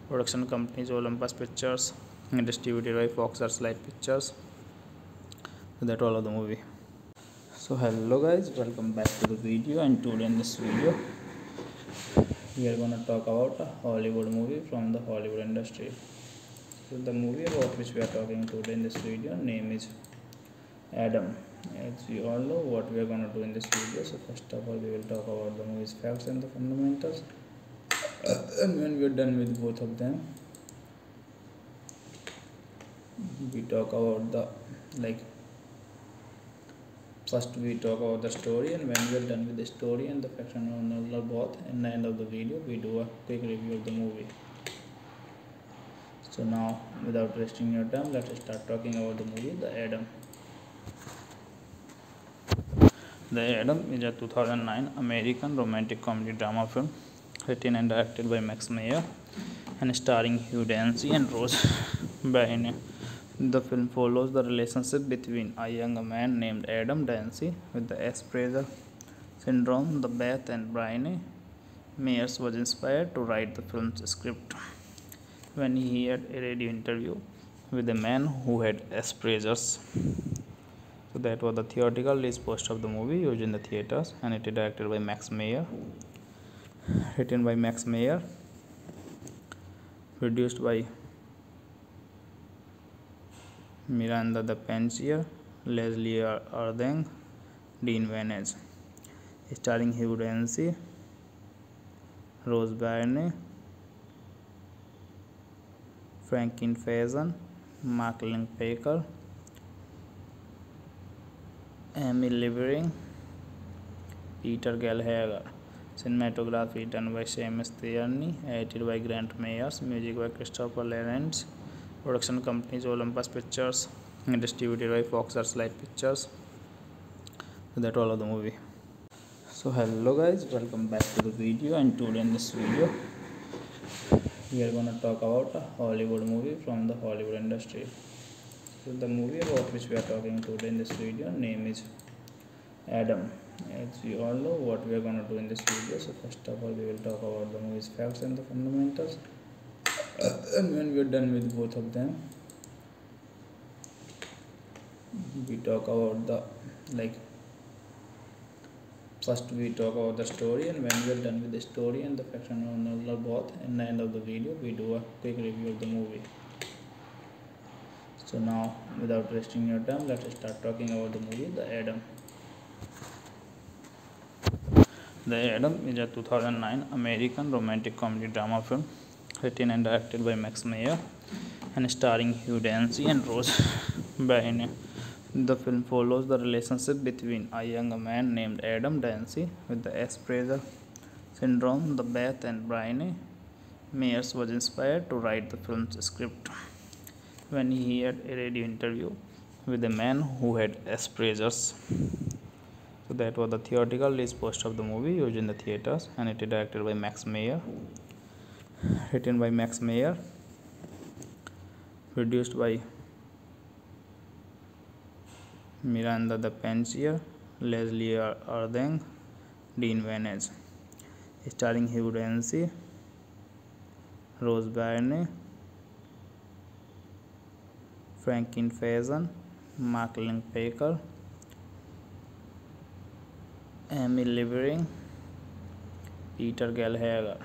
Production companies Olympus Pictures and distributed by Fox Searchlight Pictures. So that's all of the movie. So hello guys, welcome back to the video, and today in this video we are gonna talk about a Hollywood movie from the Hollywood industry. So the movie about which we are talking today in this video name is Adam. As you all know what we are going to do in this video, so first of all we will talk about the movie's facts and the fundamentals. Uh, and when we are done with both of them, we talk about the like first we talk about the story, and when we are done with the story and the faction of both, in the end of the video we do a quick review of the movie. So now without wasting your time, let's start talking about the movie The Adam. The Adam is a two thousand nine American romantic comedy drama film, written and directed by Max Mayer and starring Hugh Dancy and Rose Byrne. The film follows the relationship between a young man named Adam Dancy with the Asperger syndrome. The Beth and Brian Myers was inspired to write the film's script when he had a radio interview with a man who had Asperger's. So that was the theoretical list poster of the movie used in the theaters, and it is directed by Max Mayer, written by Max Mayer, produced by Miranda de Pencier, Leslie Urdang, Dean Vanech, starring Hugh Dancy, Rose Byrne, Frankie Faison, Mark Linn-Baker, Amy Levering, Peter Gallagher. Cinematography done by Seamus Tierney, edited by Grant Myers, music by Christopher Lawrence. Production companies Olympus Pictures and distributed by Fox Searchlight Pictures. So that's all of the movie. So hello guys, welcome back to the video, and today in this video we are gonna talk about a Hollywood movie from the Hollywood industry. So the movie about which we are talking today in this video name is Adam. As you all know what we are gonna do in this video, so first of all we will talk about the movie's facts and the fundamentals, and when we are done with both of them we talk about the like first we talk about the story, and when we are done with the story and the facts and all both, in the end of the video we do a quick review of the movie. So now without wasting your time, let's start talking about the movie The Adam. The Adam is a two thousand nine American romantic comedy drama film written and directed by Max Mayer and starring Hugh Dancy and Rose Byrne. The film follows the relationship between a young man named Adam Dancy with the Asperger syndrome. The Beth and Brian Myers was inspired to write the film's script when he had a radio interview with a man who had Asperger's. So that was the theoretical list post of the movie used in the theaters, and it is directed by Max Mayer, written by Max Mayer, produced by Miranda de Pencier, Leslie Urdang, Dean Vanech, starring Hugh Dancy, Rose Byrne, Frankie Faison, Mark Linn-Baker, Amy Livering, Peter Gallagher.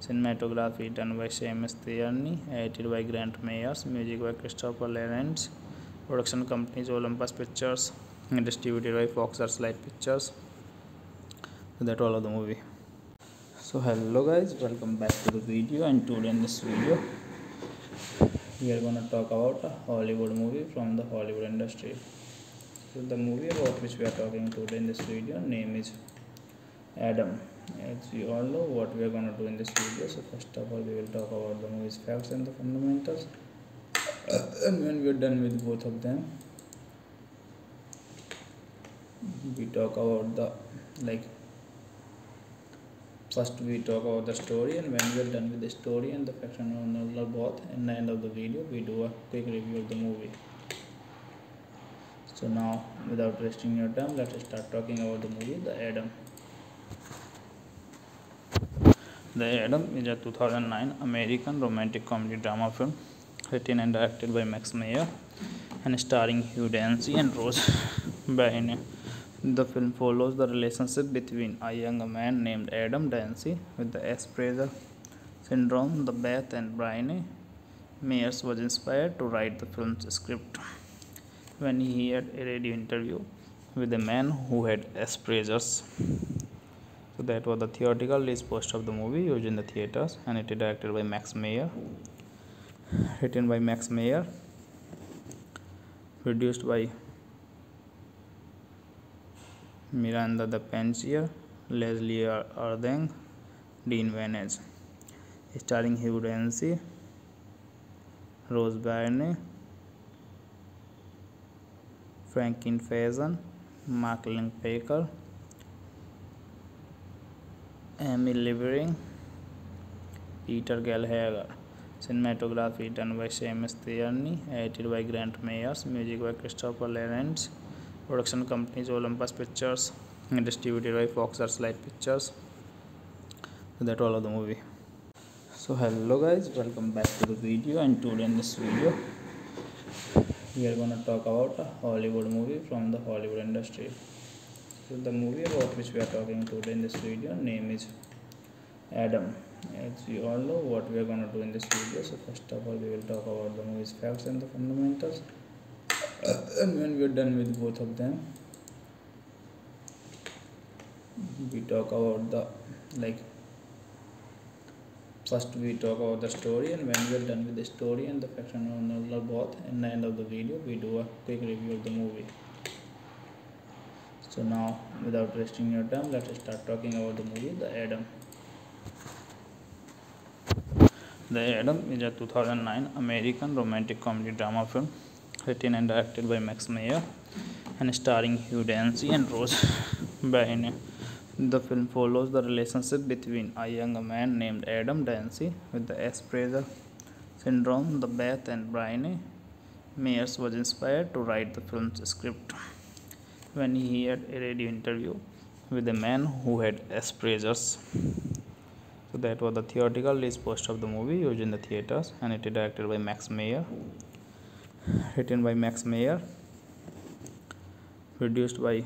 Cinematography done by Seamus Tierney, edited by Grant Myers, music by Christopher Lawrence. Production companies Olympus Pictures and distributed by Fox Searchlight Pictures. So that's all of the movie. So hello guys, welcome back to the video, and today in this video we are gonna talk about a Hollywood movie from the Hollywood industry. So the movie about which we are talking today in this video name is Adam. As you all know what we are gonna do in this video, so first of all we will talk about the movie's facts and the fundamentals, and when we are done with both of them we talk about the like first we talk about the story, and when we are done with the story and the facts and all both, in the end of the video we do a quick review of the movie. So now without wasting your time, let's start talking about the movie The Adam. The Adam is a two thousand nine American romantic comedy drama film written and directed by Max Mayer and starring Hugh Dancy and Rose Byrne. The film follows the relationship between a young man named Adam Dancy with the Asperger syndrome. The Beth and Brian Myers was inspired to write the film's script when he had a radio interview with a man who had Asperger's. So that was the theoretical list post of the movie used in the theaters, and it is directed by Max Mayer, written by Max Mayer, produced by Miranda de Pencier, Leslie Urdang, Dean Vanech, starring Hugh Dancy, Rose Byrne, Frankie Faison, Mark Linn-Baker, Amy Livering, Peter Gallagher. Cinematography done by Seamus Tierney, edited by Grant Myers, music by Christopher Lawrence. Production companies Olympus Pictures and distributed by Fox Searchlight Pictures. So that's all of the movie. So hello guys, welcome back to the video, and today in this video we are gonna talk about a Hollywood movie from the Hollywood industry. So the movie about which we are talking today in this video name is Adam. As you all know what we are gonna do in this video, so first of all we will talk about the movie's facts and the fundamentals, and when we are done with both of them we talk about the like first we talk about the story, and when we are done with the story and the facts and all both, in the end of the video we do a quick review of the movie. So now, without wasting your time, let's start talking about the movie The Adam. The Adam is a two thousand nine American romantic comedy drama film written and directed by Max Mayer and starring Hugh Dancy and Rose Byrne. The film follows the relationship between a young man named Adam Dancy with the Asperger syndrome. The Beth and Bryne Myers was inspired to write the film's script when he had a radio interview with a man who had Asperger's. So that was the theoretical list post of the movie used in the theaters, and it is directed by Max Mayer, written by Max Mayer, produced by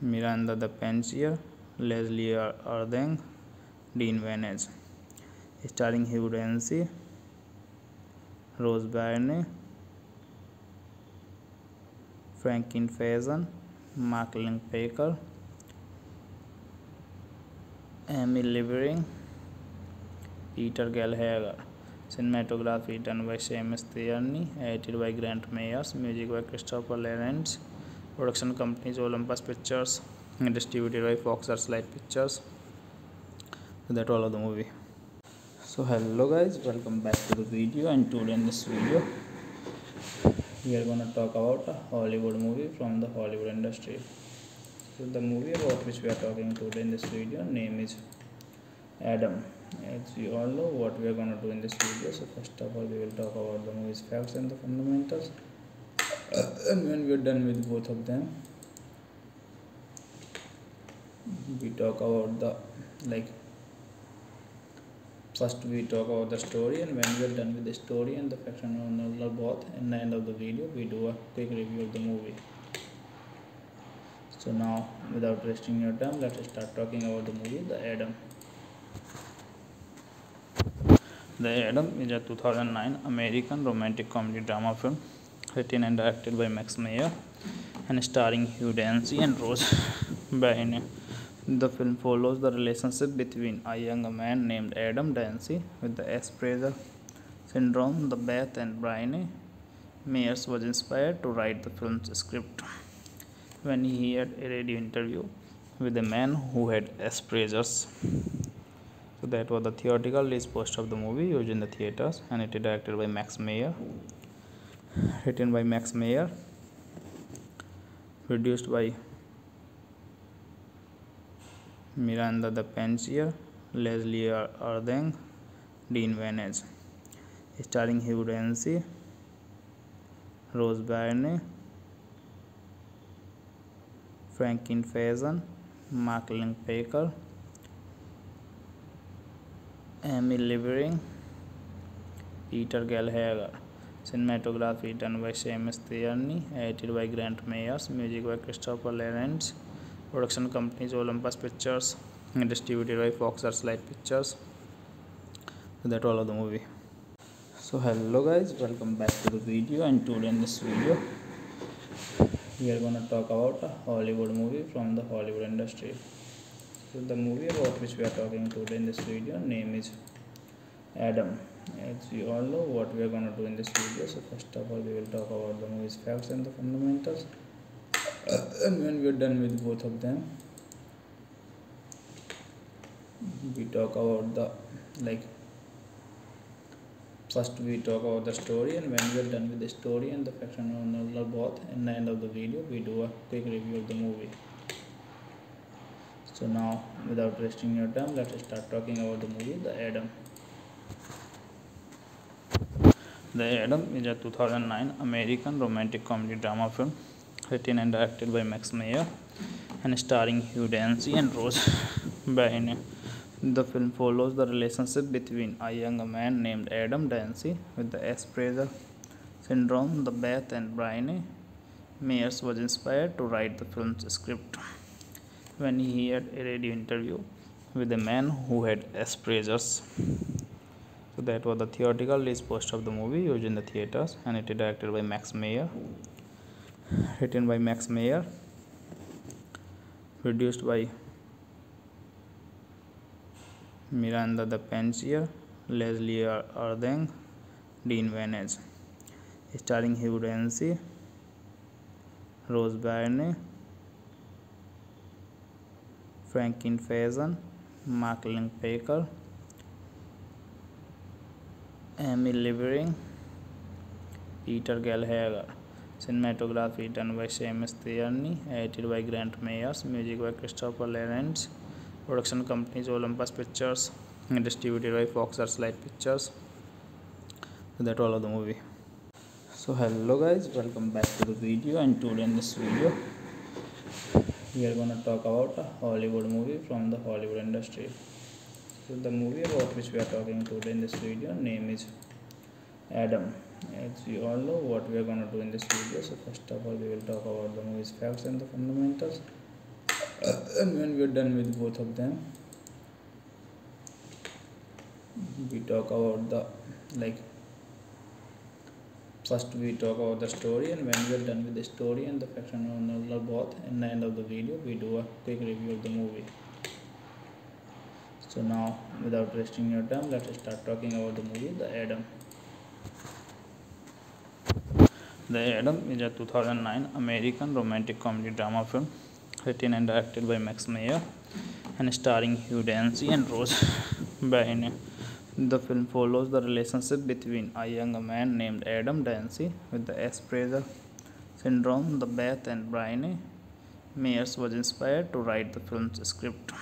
Miranda de Pencier, Leslie Urdang, Dean Vanech, starring Hugh Dancy, Rose Byrne, Frankie Faison, Mark Linn-Baker, Amy Levering, Peter Gallagher. Cinematography done by Seamus Tierney, edited by Grant Myers, music by Christopher Lawrence. Production companies Olympus Pictures and distributed by Fox Searchlight Pictures. So that all of the movie. So hello guys, welcome back to the video, and today in this video we are gonna talk about a Hollywood movie from the Hollywood industry. So the movie about which we are talking today in this video name is Adam. As you all know what we are gonna do in this video. So first of all we will talk about the movie's facts and the fundamentals. Uh, and when we are done with both of them, we talk about the like first we talk about the story, and when we are done with the story and the fiction or both, in the end of the video we do a quick review of the movie. So now, without wasting your time, let's start talking about the movie The Adam. The Adam is a two thousand nine American romantic comedy drama film written and directed by Max Mayer and starring Hugh Dancy and Rose Byrne. The film follows the relationship between a young man named Adam Dancy with the Asperger syndrome. The Beth and Bryne Myers was inspired to write the film's script when he had a radio interview with a man who had Asperger's. So that was the theoretical list post of the movie used in the theaters, and it is directed by Max Mayer, written by Max Mayer, produced by Miranda de Pencier, Leslie Urdang, Dean Vanech, starring Hugh Dancy, Rose Byrne, Frankie Faison, Mark Linn-Baker, Amy Levering, Peter Gallagher. Cinematography done by Seamus Tierney, edited by Grant Myers, music by Christopher Lawrence. Production companies Olympus Pictures and distributed by Fox Searchlight Pictures. So that all of the movie. So hello guys, welcome back to the video, and today in this video we are gonna talk about a Hollywood movie from the Hollywood industry. So the movie about which we are talking today in this video name is Adam. As you all know what we are gonna do in this video. So first of all we will talk about the movie's facts and the fundamentals. Uh, and when we are done with both of them, we talk about the like first we talk about the story, and when we are done with the story and the fiction or both, in the end of the video we do a quick review of the movie. So now, without wasting your time, let's start talking about the movie The Adam. The Adam is a two thousand nine American romantic comedy drama film written and directed by Max Mayer and starring Hugh Dancy and Rose Byrne. The film follows the relationship between a young man named Adam Dancy with the Asperger syndrome. The Beth and Bryne Myers was inspired to write the film's script when he had a radio interview with a man who had Asperger's. So that was the theoretical list post of the movie used in the theaters, and it is directed by Max Mayer, written by Max Mayer, produced by Miranda de Pencier, Leslie Urdang, Dean Vanech, starring Hugh Dancy, Rose Byrne, Frankie Faison, Mark Linn-Baker, Amy Livering, Peter Gallagher. Cinematography done by Seamus Tierney, edited by Grant Myers, music by Christopher Lawrence. Production companies Olympus Pictures and distributed by Fox Searchlight Pictures. So that's all of the movie. So hello guys, welcome back to the video, and today in this video we are gonna talk about a Hollywood movie from the Hollywood industry. So the movie about which we are talking today in this video name is Adam. As you all know what we are going to do in this video, so first of all we will talk about the movie's facts and the fundamentals, and when we are done with both of them we talk about the like first we talk about the story, and when we are done with the story and the facts and all both, in the end of the video we do a quick review of the movie. So now without wasting your time, let's start talking about the movie The Adam. The Adam is a two thousand nine American romantic comedy drama film written and directed by Max Mayer and starring Hugh Dancy and Rose Byrne. The film follows the relationship between a young man named Adam Dancy with the Asperger syndrome, the Beth and Byrne. Myers was inspired to write the film's script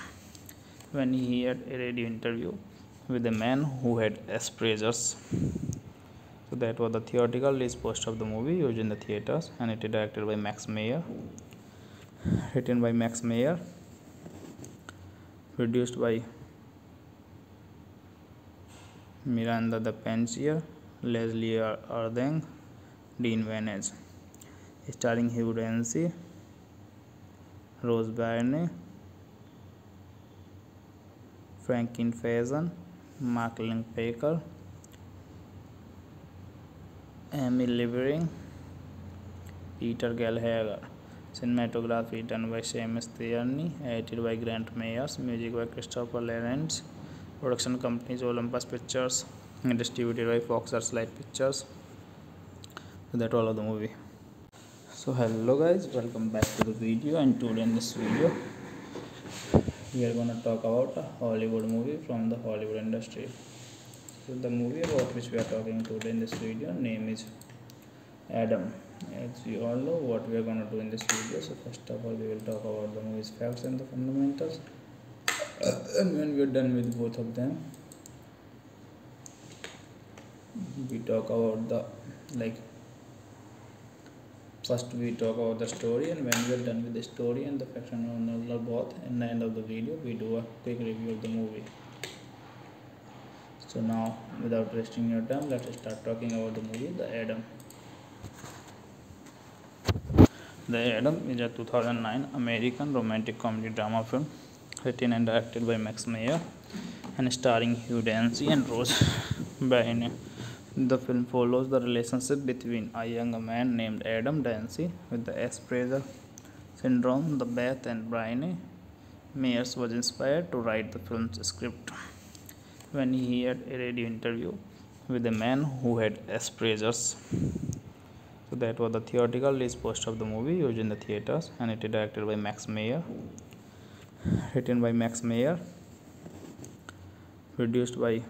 when he had a radio interview with a man who had Asperger's. So that was the theoretical list poster of the movie used in the theaters, and it is directed by Max Mayer, written by Max Mayer, produced by Miranda de Pencier, Leslie Urdang, Dean Vanech, starring Hugh Dancy, Rose Byrne, Frankie Faison, Mark Linn-Baker, Amy Livering, Peter Gallagher. Cinematography done by Seamus Tierney, edited by Grant Myers, music by Christopher Lawrence. Production companies Olympus Pictures and distributed by Fox Searchlight Pictures. So that's all of the movie. So hello guys, welcome back to the video, and today in this video we are gonna talk about a Hollywood movie from the Hollywood industry. So the movie about which we are talking today in this video name is Adam. As you all know what we are going to do in this video, so first of all we will talk about the movie's facts and the fundamentals, and when we are done with both of them we talk about the like first we talk about the story, and when we are done with the story and the facts and all both, in the end of the video we do a quick review of the movie. So now, without wasting your time, let's start talking about the movie The Adam. The Adam is a two thousand nine American romantic comedy drama film written and directed by Max Mayer and starring Hugh Dancy and Rose Byrne. The film follows the relationship between a young man named Adam Dancy with the Asperger syndrome, the Beth and Byrne. Myers was inspired to write the film's script when he had a radio interview with a man who had Asperger's. So that was the theoretical list poster of the movie used in the theaters, and it is directed by Max Mayer, written by Max Mayer, produced by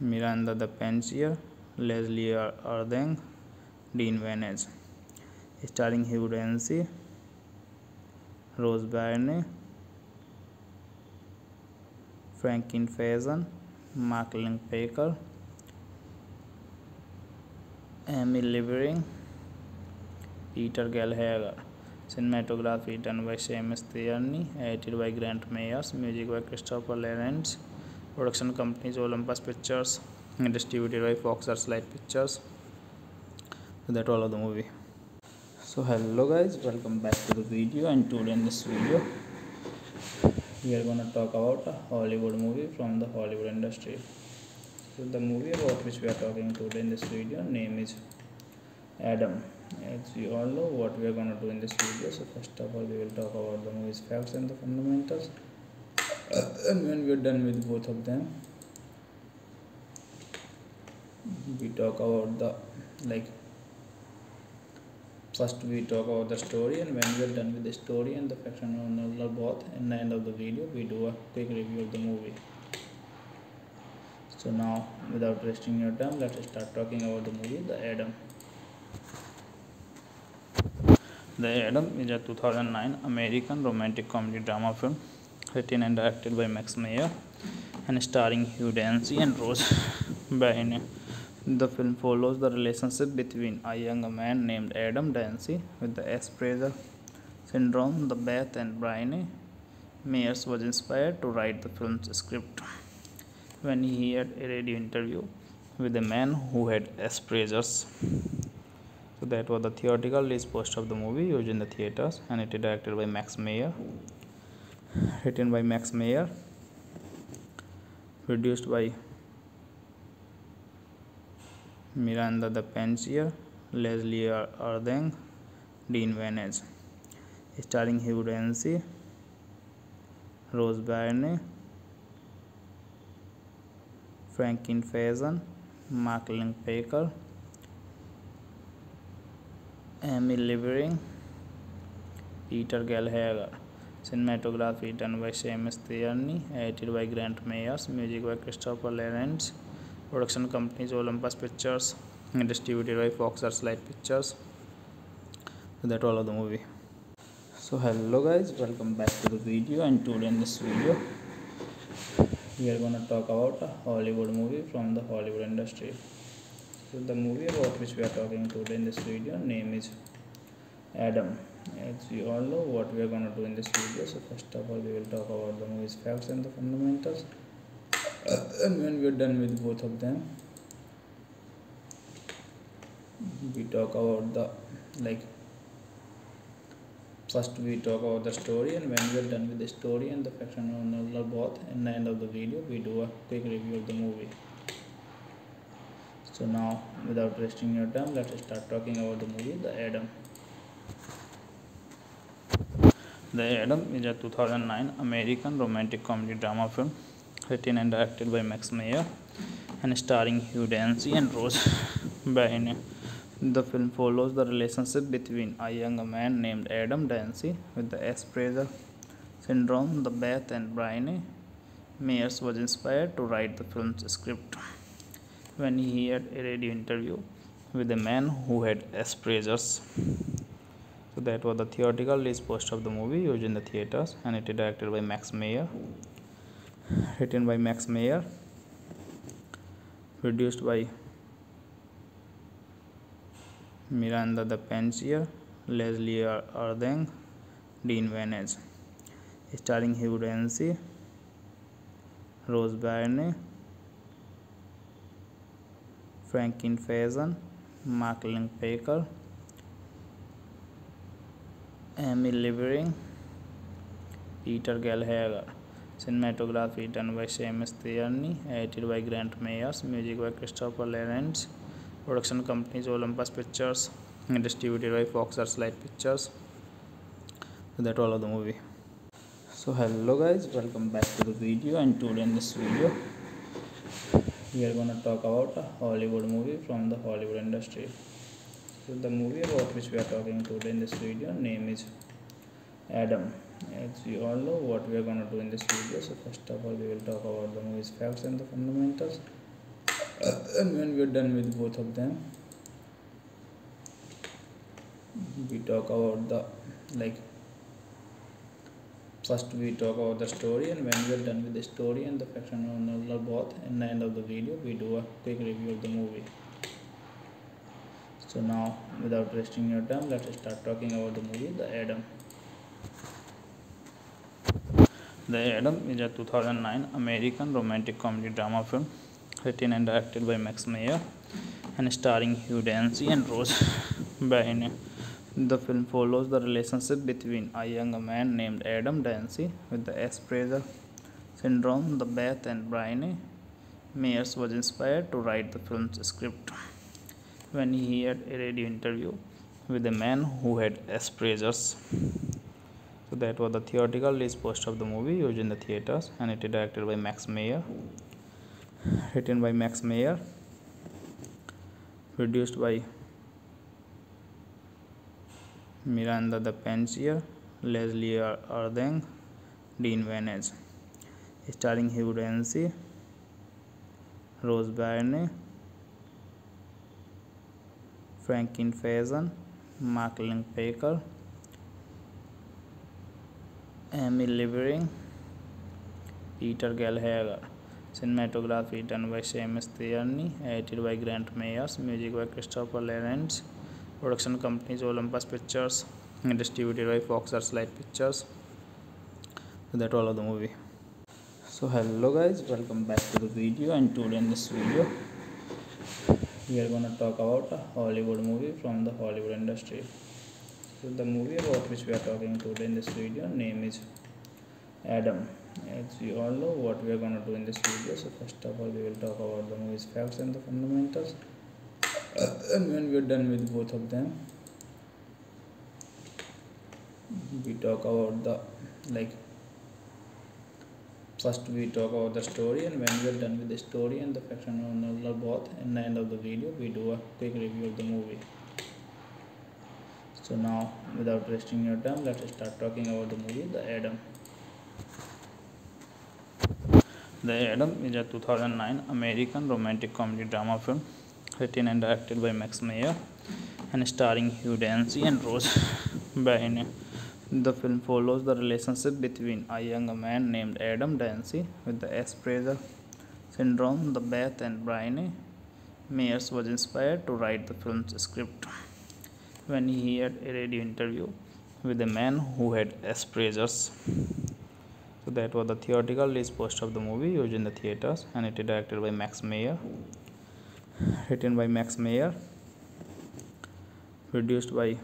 Miranda de Pencier, Leslie Urdang, Dean Vanech, starring Hugh Dancy, Rose Byrne, Frankie Faison, Mark Linn-Baker, Amy Livering, Peter Gallagher. Cinematography done by Seamus Tierney, edited by Grant Myers, music by Christopher Lawrence. Production companies Olympus Pictures and distributed by Fox Searchlight Pictures. So that's all of the movie. So hello guys, welcome back to the video, and today in this video we are going to talk about a Hollywood movie from the Hollywood industry. So the movie about which we are talking today in this video name is Adam. As you all know what we are going to do in this video, so first of all we will talk about the movie's facts and the fundamentals, and when we are done with both of them we talk about the like First we talk about the story, and when we are done with the story and the fiction novel both, in the end of the video we do a quick review of the movie. So now, without wasting your time, let's start talking about the movie The Adam. The Adam is a two thousand nine American romantic comedy drama film written and directed by Max Mayer and starring Hugh Dancy and Rose Byrne. The film follows the relationship between a young man named Adam Dancy with the Asperger syndrome. The Beth and Brian Myers was inspired to write the film's script when he had a radio interview with a man who had Asperger's. So that was the theoretical list post of the movie used in the theaters, and it is directed by Max Mayer, written by Max Mayer, produced by Miranda de Pencier, Leslie Urdang, Dean Vanech, starring Hugh Dancy, Rose Byrne, Frankie Faison, Mark Linn-Baker, Amy Levering, Peter Gallagher. Cinematography done by Seamus Tierney, edited by Grant Myers, music by Christopher Lawrence. Production companies Olympus Pictures and distributed by Fox Searchlight Pictures. So that's all of the movie. So hello guys, welcome back to the video, and today in this video we are going to talk about a Hollywood movie from the Hollywood industry. So the movie about which we are talking today in this video name is Adam. As you all know what we are going to do in this video, so first of all we will talk about the movie's facts and the fundamentals. Uh, and when we are done with both of them, we talk about the like first we talk about the story, and when we are done with the story and the fiction novel both, in the end of the video we do a quick review of the movie. So now, without wasting your time, let's start talking about the movie The Adam. The Adam is a two thousand nine American romantic comedy drama film written and directed by Max Mayer and starring Hugh Dancy and Rose Byrne. The film follows the relationship between a young man named Adam Dancy with the Asperger syndrome. The Beth and Brian Myers was inspired to write the film's script when he had a radio interview with a man who had Asperger's. So that was the theoretical list post of the movie used in the theaters, and it is directed by Max Mayer, written by Max Mayer, produced by Miranda de Pencier, Leslie Urdang, Dean Vanech, starring Hugh Dancy, Rose Byrne, Frankie Faison, Mark Linn-Baker, Amy Levering, Peter Gallagher. Cinematography done by Seamus Tierney, edited by Grant Myers, music by Christopher Lawrence. Production companies Olympus Pictures and distributed by Fox Searchlight Pictures. So that's all of the movie. So hello guys, welcome back to the video, and today in this video we are going to talk about a Hollywood movie from the Hollywood industry. So the movie about which we are talking today in this video name is Adam. As you all know what we are going to do in this video, so first of all we will talk about the movie's facts and the fundamentals. Uh, and when we are done with both of them, we talk about the like first we talk about the story, and when we are done with the story and the fiction novel both, in the end of the video we do a quick review of the movie. So now, without wasting your time, let's start talking about the movie The Adam. The Adam is a two thousand nine American romantic comedy drama film written and directed by Max Mayer and starring Hugh Dancy and Rose Byrne. The film follows the relationship between a young man named Adam Dancy with the Asperger syndrome. The Beth and Brian Myers was inspired to write the film's script when he had a radio interview with a man who had Asperger's. So that was the theoretical list post of the movie used in the theaters, and it is directed by Max Mayer, written by Max Mayer, produced by Miranda de Pencier, Leslie Urdang, Dean Vanech. Starring Hugh Dancy, Rose Byrne, Frankie Faison, Mark Linn-Baker, Amy Livering, Peter Gallagher. Cinematography done by Seamus Tierney, edited by Grant Myers, music by Christopher Lawrence. Production companies Olympus Pictures and distributed by Fox Searchlight Pictures. So that's all of the movie. So hello guys, welcome back to the video, and today in this video we are gonna talk about a Hollywood movie from the Hollywood industry. So the movie about which we are talking today in this video name is Adam. As you all know what we are gonna do in this video, so first of all we will talk about the movie's facts and the fundamentals, and when we are done with both of them we talk about the like first we talk about the story, and when we are done with the story and the fiction and both, in the end of the video we do a quick review of the movie. So now without wasting your time, let's start talking about the movie The Adam. The Adam is a two thousand nine American romantic comedy drama film written and directed by Max Mayer and starring Hugh Dancy and Rose Byrne. The film follows the relationship between a young man named Adam Dancy with the Asperger syndrome. The Beth and Brian Myers was inspired to write the film's script when he had a radio interview with a man who had Asperger's. So that was the theoretical list post of the movie used in the theaters, and it is directed by Max Mayer, written by Max Mayer, produced by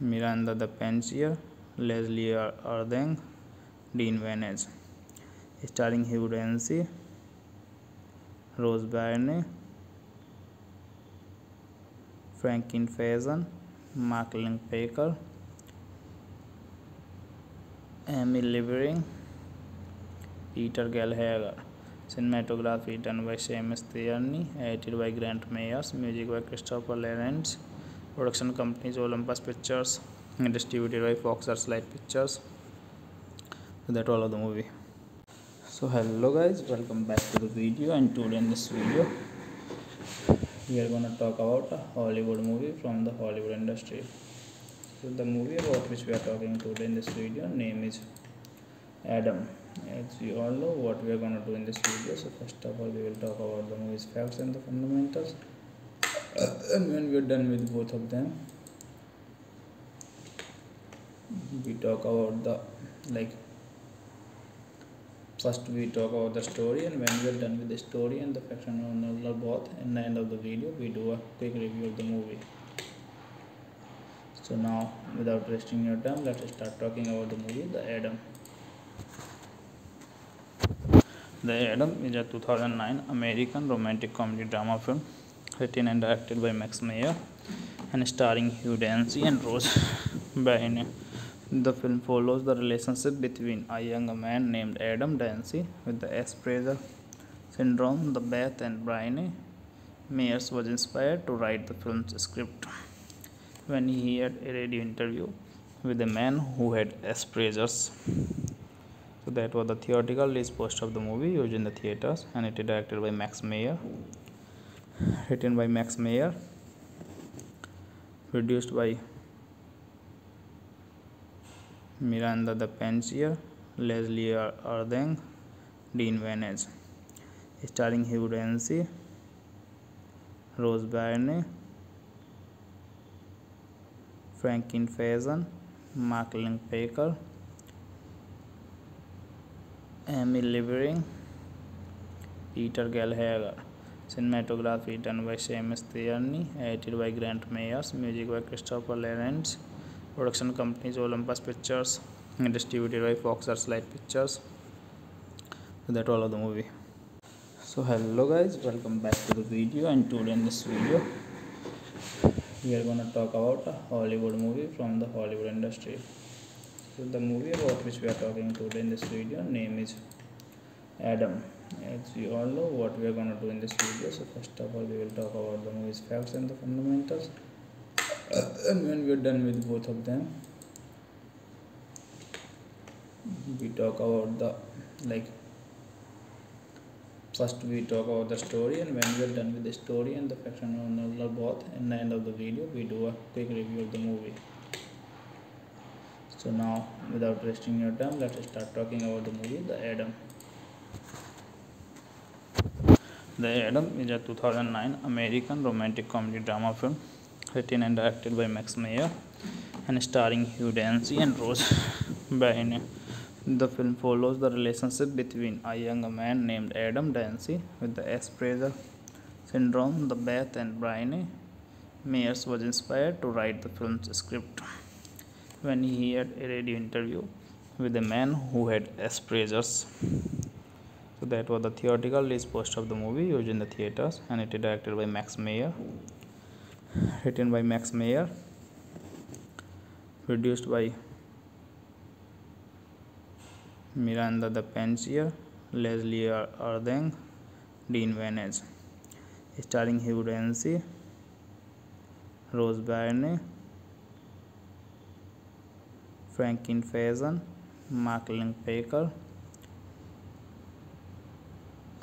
Miranda de Pencier, Leslie Urdang, Dean Vanech. Starring Hugh Dancy, Rose Byrne, Frankie Faison, Mark Linn-Baker, Amy Livering, Peter Gallagher. Cinematography done by Seamus Tierney, edited by Grant Myers, music by Christopher Lawrence. Production companies Olympus Pictures and distributed by Fox Searchlight Pictures. So that's all of the movie. So hello guys, welcome back to the video, and today in this video we are gonna talk about a Hollywood movie from the Hollywood industry. So the movie about which we are talking today in this video name is Adam. As you all know what we are gonna do in this video, so first of all we will talk about the movie's facts and the fundamentals, and when we are done with both of them we talk about the like first we talk about the story, and when we are done with the story and the fiction and both, in the end of the video we do a quick review of the movie. So now without wasting your time, let's start talking about the movie The Adam. The Adam is a two thousand nine American romantic comedy drama film written and directed by Max Mayer and starring Hugh Dancy and Rose Byrne. The film follows the relationship between a young man named Adam Dancy with the Asperger syndrome. The Beth and Brian Myers was inspired to write the film's script when he had a radio interview with a man who had Asperger's. So that was the theoretical list post of the movie used in the theaters, and it is directed by Max Mayer, written by Max Mayer, produced by Miranda de Pencier, Leslie Urdang, Dean Vanech. Starring Hugh Dancy, Rose Byrne, Frankie Faison, Mark Linn-Baker, Amy Livering, Peter Gallagher. Cinematography done by Seamus Tierney, edited by Grant Myers, music by Christopher Lawrence. Production companies Olympus Pictures and distributed by Fox Searchlight Pictures. So that's all of the movie. So hello guys, welcome back to the video, and today in this video we are gonna talk about a Hollywood movie from the Hollywood industry. So the movie about which we are talking today in this video name is Adam. As you all know what we are gonna do in this video, so first of all we will talk about the movie's facts and the fundamentals, uh, and when we're done with both of them, we talk about the like first we talk about the story, and when we're done with the story and the fiction or both, in the end of the video we do a quick review of the movie. So now, without wasting your time, let's start talking about the movie The Adam. The Adam is a two thousand nine American romantic comedy drama film written and directed by Max Mayer and starring Hugh Dancy and Rose Byrne. The film follows the relationship between a young man named Adam Dancy with the Asperger syndrome. The Beth and Brian Myers was inspired to write the film's script when he had a radio interview with a man who had Asperger's. So that was the theoretical list post of the movie used in the theaters, and it is directed by Max Mayer, written by Max Mayer, produced by Miranda de Pencier, Leslie Urdang, Dean Vanech, starring Hugh Dancy, Rose Byrne, Frankie Faison, Mark Linn-Baker,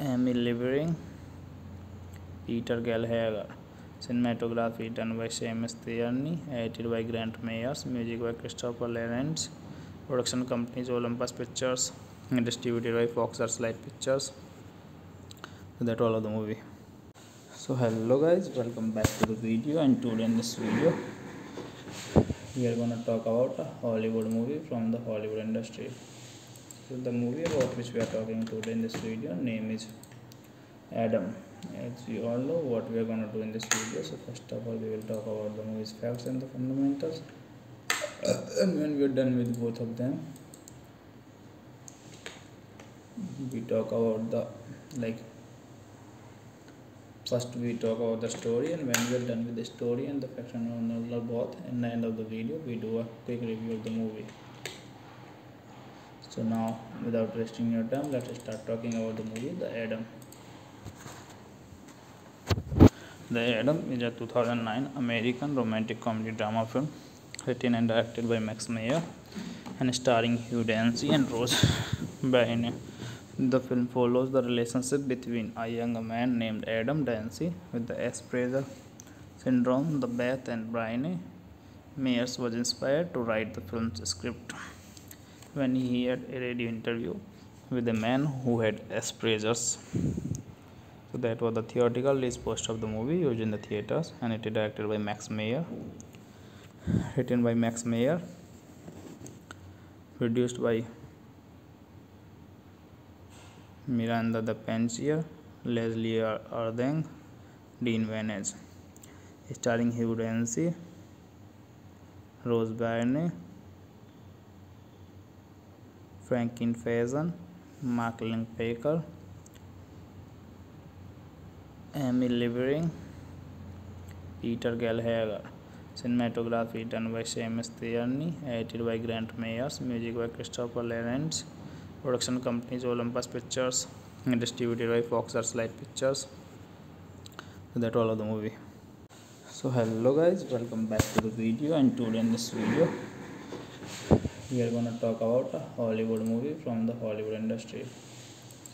Amy Livering, Peter Gallagher. Cinematography done by Seamus Tierney, edited by Grant Myers, music by Christopher Lawrence. Production companies Olympus Pictures, and distributed by Fox Searchlight Pictures. So that's all of the movie. So hello guys, welcome back to the video, and today in this video we are gonna talk about a Hollywood movie from the Hollywood industry. So the movie about which we are talking today in this video name is Adam. As you all know what we are going to do in this video, so first of all we will talk about the movie's facts and the fundamentals, uh, and when we are done with both of them we talk about the like first we talk about the story, and when we are done with the story and the fiction or both, in the end of the video we do a quick review of the movie. So now, without wasting your time, let's start talking about the movie The Adam. The Adam is a two thousand nine American romantic comedy drama film written and directed by Max Mayer and starring Hugh Dancy and Rose Byrne. The film follows the relationship between a young man named Adam Dancy with the Asperger syndrome. The Beth and Brian Myers was inspired to write the film's script when he had a radio interview with a man who had Asperger's. So that was the theoretical list post of the movie used in the theaters, and it is directed by Max Mayer, written by Max Mayer, produced by Miranda de Pencier, Leslie Urdang, Dean Vanech, starring Hugh Dancy, Rose Byrne, Frankie Faison, Mark Linn-Baker, Amy Livering, Peter Gallagher. Cinematography done by Seamus Tierney, edited by Grant Myers, music by Christopher Lawrence. Production companies Olympus Pictures, and distributed by Fox Searchlight Pictures. So that's all of the movie. So hello guys, welcome back to the video, and today in this video we are going to talk about a Hollywood movie from the Hollywood industry.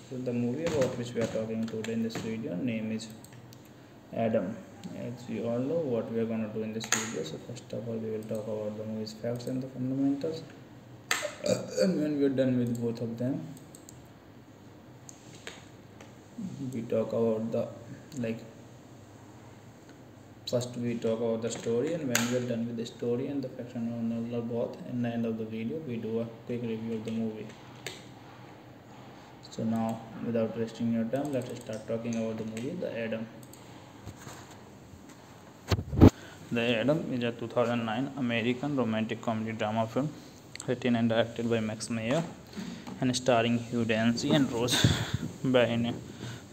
So the movie about which we are talking today in this video name is Adam. As you all know what we are going to do in this video, so first of all we will talk about the movie's facts and the fundamentals, uh, and when we are done with both of them we talk about the like first we talk about the story, and when we are done with the story and the fiction or both, in the end of the video we do a quick review of the movie. So now, without wasting your time, let's start talking about the movie The Adam. The Adam is a two thousand nine American romantic comedy drama film written and directed by Max Mayer and starring Hugh Dancy and Rose Byrne.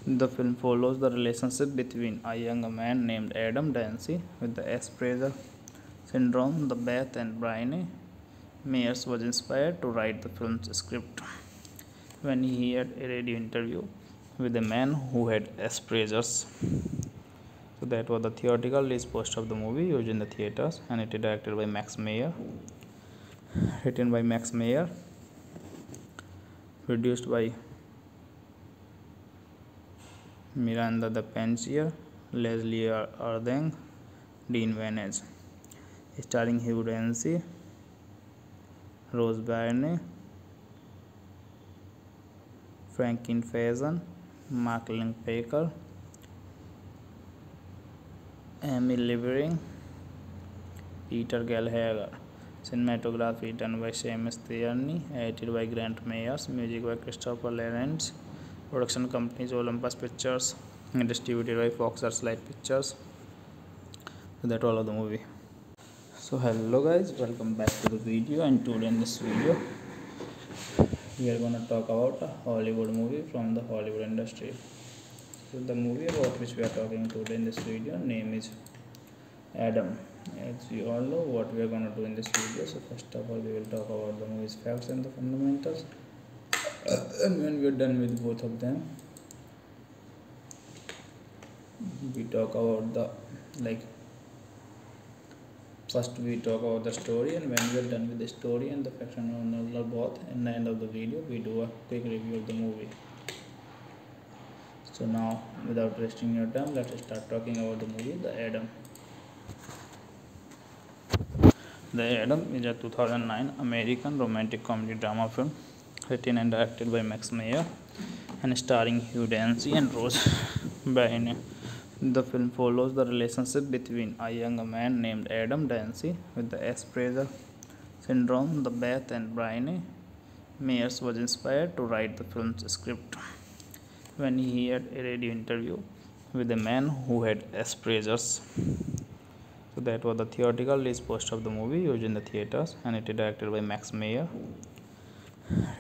The film follows the relationship between a young man named Adam Dancy with the Asperger syndrome. The Beth and Brian Myers was inspired to write the film's script when he had a radio interview with a man who had Asperger's. So that was the theatrical release poster of the movie used in the theaters, and it is directed by Max Mayer, written by Max Mayer, produced by Miranda de Pencier, Leslie Urdang, Dean Vanech, starring Hugh Dancy, Rose Byrne, Frankie Faison, Mark Linn-Baker, Amy Levering, Peter Gallagher. Cinematography done by Seamus Tierney, edited by Grant Myers, music by Christopher Lawrence. Production companies Olympus Pictures, and distributed by Fox Searchlight Pictures. So that's all of the movie. So hello guys, welcome back to the video, and today in this video we are gonna talk about a Hollywood movie from the Hollywood industry. So the movie about which we are talking today in this video name is Adam. As you all know what we are gonna do in this video, so first of all we will talk about the movie's facts and the fundamentals, and when we are done with both of them we talk about the like first we talk about the story, and when we are done with the story and the facts and all both, in the end of the video we do a quick review of the movie. So now without wasting your time, let's start talking about the movie The Adam. The Adam is a two thousand nine American romantic comedy drama film written and directed by Max Mayer and starring Hugh Dancy and Rose Byrne. The film follows the relationship between a young man named Adam Dancy with the Asperger syndrome. The Beth and Brian Myers was inspired to write the film's script when he had a radio interview with a man who had Asperger's. So that was the theatrical release poster of the movie used in the theaters, and it is directed by Max Mayer,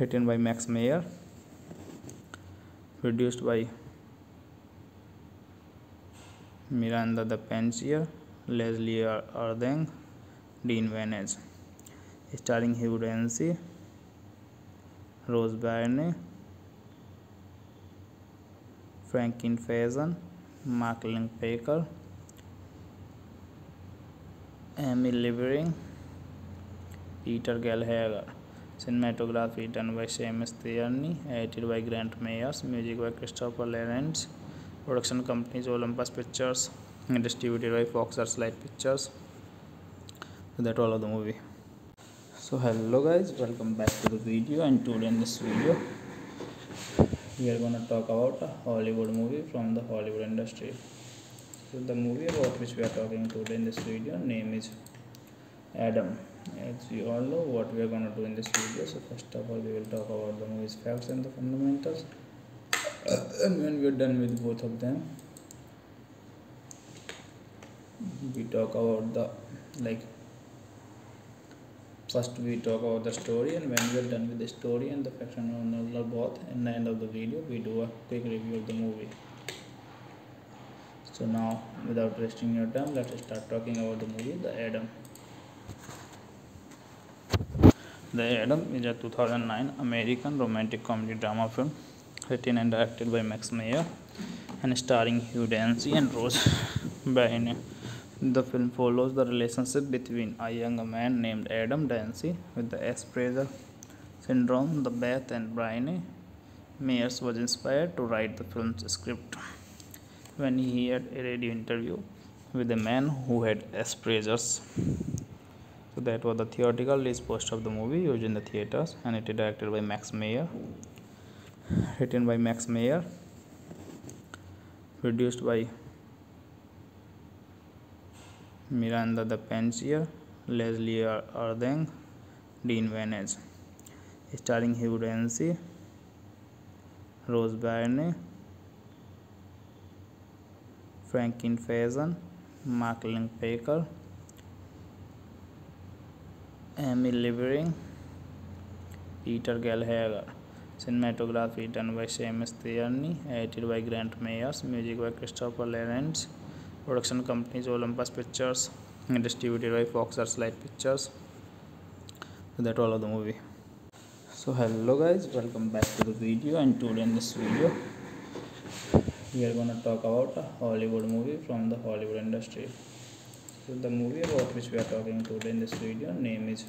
written by Max Mayer, produced by Miranda de Pencier, Leslie Urdang, Dean Vanech, starring Hugh Dancy, Rose Byrne, Frankie Faison, Mark Linn-Baker, Amy Levering, Peter Gallagher. Cinematography done by Seamus Tierney, edited by Grant Myers, music by Christopher Lawrence. Production companies Olympus Pictures, and distributed by Fox Searchlight Pictures. So that's all of the movie. So hello guys, welcome back to the video, and today in this video we are gonna talk about a Hollywood movie from the Hollywood industry. So the movie about which we are talking today in this video name is Adam. As you all know what we are gonna do in this video, so first of all we will talk about the movie's facts and the fundamentals, and when we are done with both of them we talk about the like first we talk about the story, and when we are done with the story and the facts and all both, in the end of the video we do a quick review of the movie. So now without wasting your time, let's start talking about the movie The Adam. The Adam is a two thousand nine American romantic comedy drama film written and directed by Max Mayer and starring Hugh Dancy and Rose Byrne. The film follows the relationship between a young man named Adam Dancy with the Asperger syndrome. The Beth and Brian Myers was inspired to write the film's script when he had a radio interview with a man who had Asperger's. So that was the theatrical release poster of the movie used in the theaters, and it is directed by Max Mayer, written by Max Mayer, produced by Miranda de Pencier, Leslie Urdang, Dean Vanech, starring Hugh Dancy, Rose Byrne, Frankie Faison, Mark Linn-Baker, Amy Levering, Peter Gallagher. Cinematography done by Seamus Tierney, edited by Grant Myers, music by Christopher Lawrence. Production companies Olympus Pictures, and distributed by Fox Searchlight Pictures. So that's all of the movie. So hello guys, welcome back to the video, and today in this video we are going to talk about a Hollywood movie from the Hollywood industry. So the movie about which we are talking today in this video name is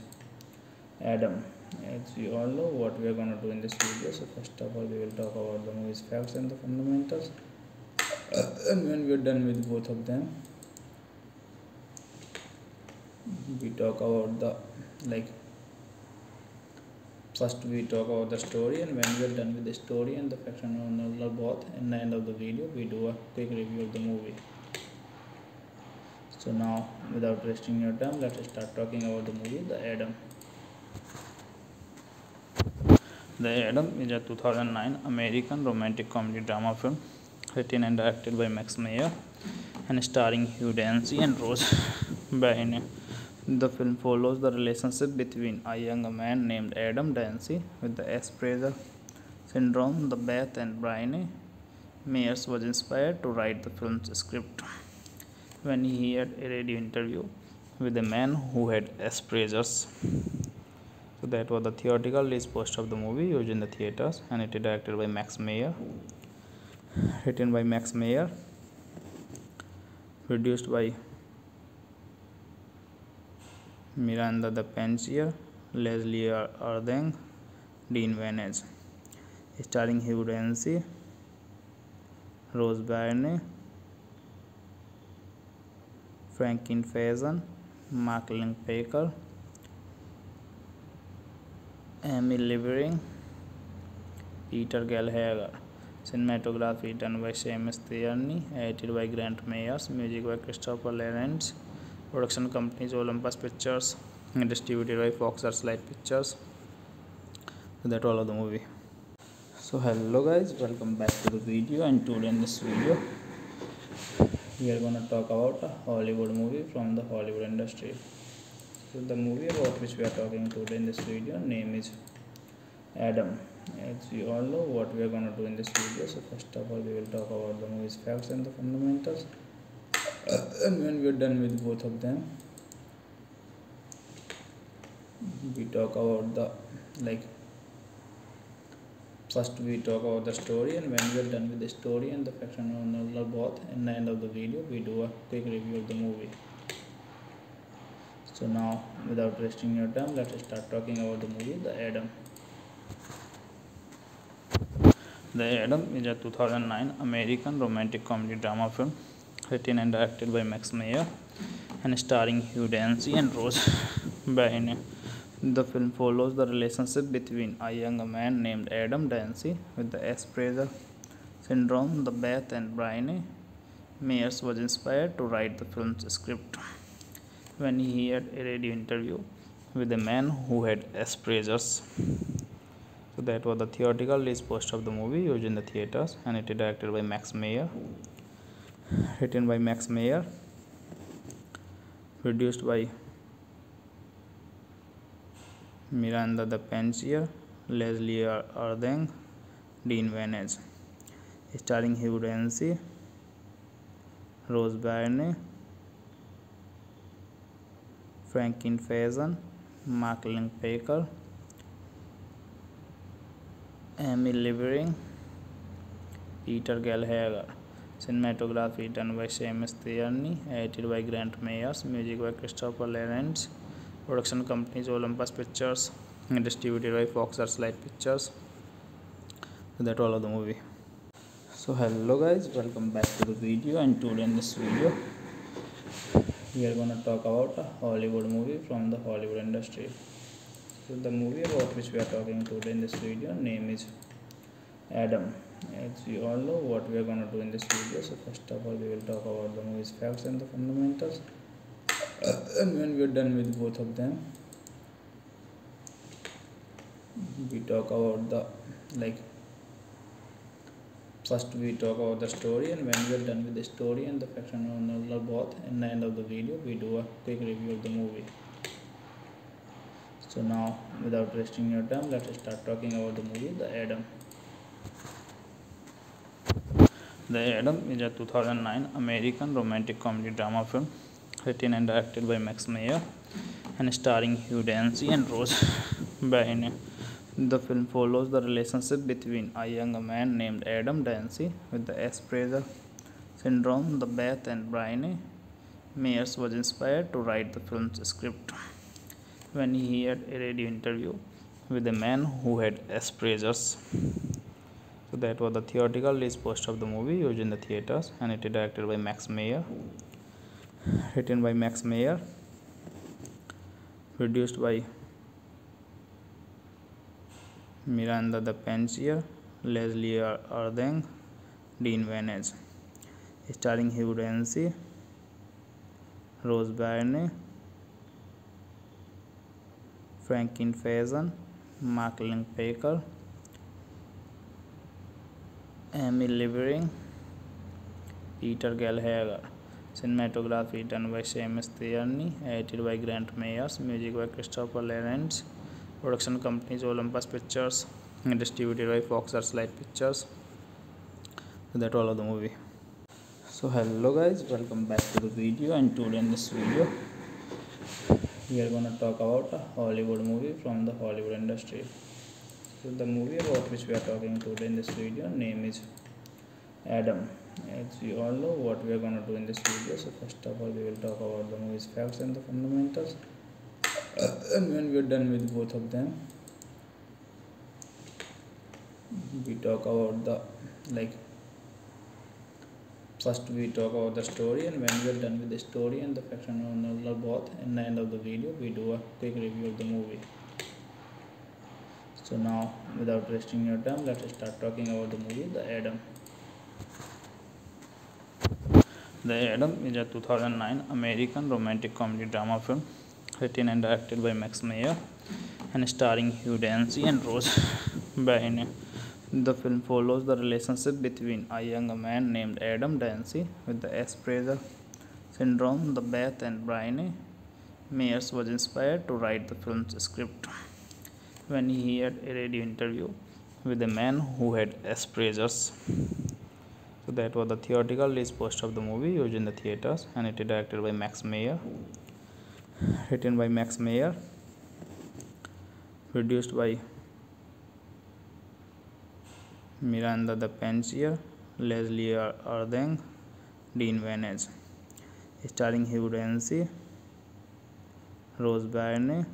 Adam. As you all know what we are going to do in this video, so first of all we will talk about the movie's facts and the fundamentals, and when we are done with both of them we talk about the like first we talk about the story, and when we are done with the story and the facts and both, in the end of the video we do a quick review of the movie. So now without wasting your time, let us start talking about the movie The Adam. The Adam is a two thousand nine American romantic comedy drama film written and directed by Max Mayer and starring Hugh Dancy and Rose Byrne. The film follows the relationship between a young man named Adam Dancy with the Asperger syndrome. The Beth and Brian Myers was inspired to write the film's script when he had a radio interview with a man who had Asperger's. So that was the theoretical list post of the movie used in the theaters, and it is directed by Max Mayer, written by Max Mayer, produced by Miranda de Pencier, Leslie Urdang, Dean Vanech, starring Hugh Dancy, Rose Byrne, Frankie Faison, Mark Linn-Baker, Amy Livering, Peter Gallagher. Cinematography done by Seamus Tierney, edited by Grant Myers, music by Christopher Lawrence. Production companies Olympus Pictures and distributed by Fox Searchlight Pictures. So that's all of the movie. So hello guys, welcome back to the video, and today in this video we are going to talk about a Hollywood movie from the Hollywood industry. So the movie about which we are talking today in this video name is Adam. As you all know what we are going to do in this video, so first of all we will talk about the movie's facts and the fundamentals, and when we are done with both of them we talk about the like first we talk about the story, and when we are done with the story and the facts and both, in the end of the video we do a quick review of the movie. So now without wasting your time, let us start talking about the movie The Adam. The Adam is a two thousand nine American romantic comedy drama film written and directed by Max Mayer and starring Hugh Dancy and Rose Byrne. The film follows the relationship between a young man named Adam Dancy with the Asperger syndrome. The Beth and Brian Myers was inspired to write the film's script when he had a radio interview with a man who had Asperger's. So that was the theoretical list post of the movie used in the theaters, and it is directed by Max Mayer, written by Max Mayer, produced by Miranda de Pencier, Leslie Urdang, Dean Vanech, starring Hugh Dancy, Rose Byrne, Frankie Faison, Mark Linn-Baker, Amy Livering, Peter Gallagher. Cinematography done by Seamus Tierney, edited by Grant Myers, music by Christopher Lawrence. Production companies Olympus Pictures and distributed by Fox Searchlight Pictures. So that's all of the movie. So hello guys, welcome back to the video, and today in this video we are going to talk about a Hollywood movie from the Hollywood industry. So the movie about which we are talking today in this video name is Adam. As you all know what we are going to do in this video, so first of all we will talk about the movie's facts and the fundamentals, and when we are done with both of them we talk about the like first we talk about the story, and when we are done with the story and the facts and both, in the end of the video we do a quick review of the movie. So now without wasting your time, let us start talking about the movie The Adam. The Adam is a two thousand nine American romantic comedy drama film written and directed by Max Mayer and starring Hugh Dancy and Rose Byrne. The film follows the relationship between a young man named Adam Dancy with the Asperger syndrome. The Beth and Brian Myers was inspired to write the film's script when he had a radio interview with a man who had Asperger's. So that was the theoretical list poster of the movie used in the theaters, and it is directed by Max Mayer, written by Max Mayer, produced by Miranda de Pencier, Leslie Urdang, Dean Vanech, starring Hugh Dancy, Rose Byrne, Frankie Faison, Mark Linn-Baker, Amy Levering, Peter Gallagher. Cinematography done by Seamus Tierney, edited by Grant Myers, music by Christopher Lawrence. Production companies Olympus Pictures, and distributed by Fox Searchlight Pictures. So that all of the movie. So hello guys, welcome back to the video, and today in this video we are gonna talk about a Hollywood movie from the Hollywood industry. So the movie about which we are talking today in this video name is Adam. As you all know what we are gonna do in this video. So first of all we will talk about the movie's facts and the fundamentals. Uh, and when we are done with both of them, we talk about the like first we talk about the story, and when we are done with the story and the fiction or both, in the end of the video we do a quick review of the movie. So now without wasting your time, let's start talking about the movie The Adam. The Adam is a two thousand nine American romantic comedy drama film, written and directed by Max Mayer and starring Hugh Dancy and Rose Byrne. The film follows the relationship between a young man named Adam Dancy with the Asperger syndrome. The Beth and Brian Myers was inspired to write the film's script when he had a radio interview with a man who had Asperger's. So that was the theoretical list poster of the movie used in the theaters, and it is directed by Max Mayer, written by Max Mayer, produced by Miranda de Pencier, Leslie Urdang, Dean Vanech, starring Hugh Dancy, Rose Byrne,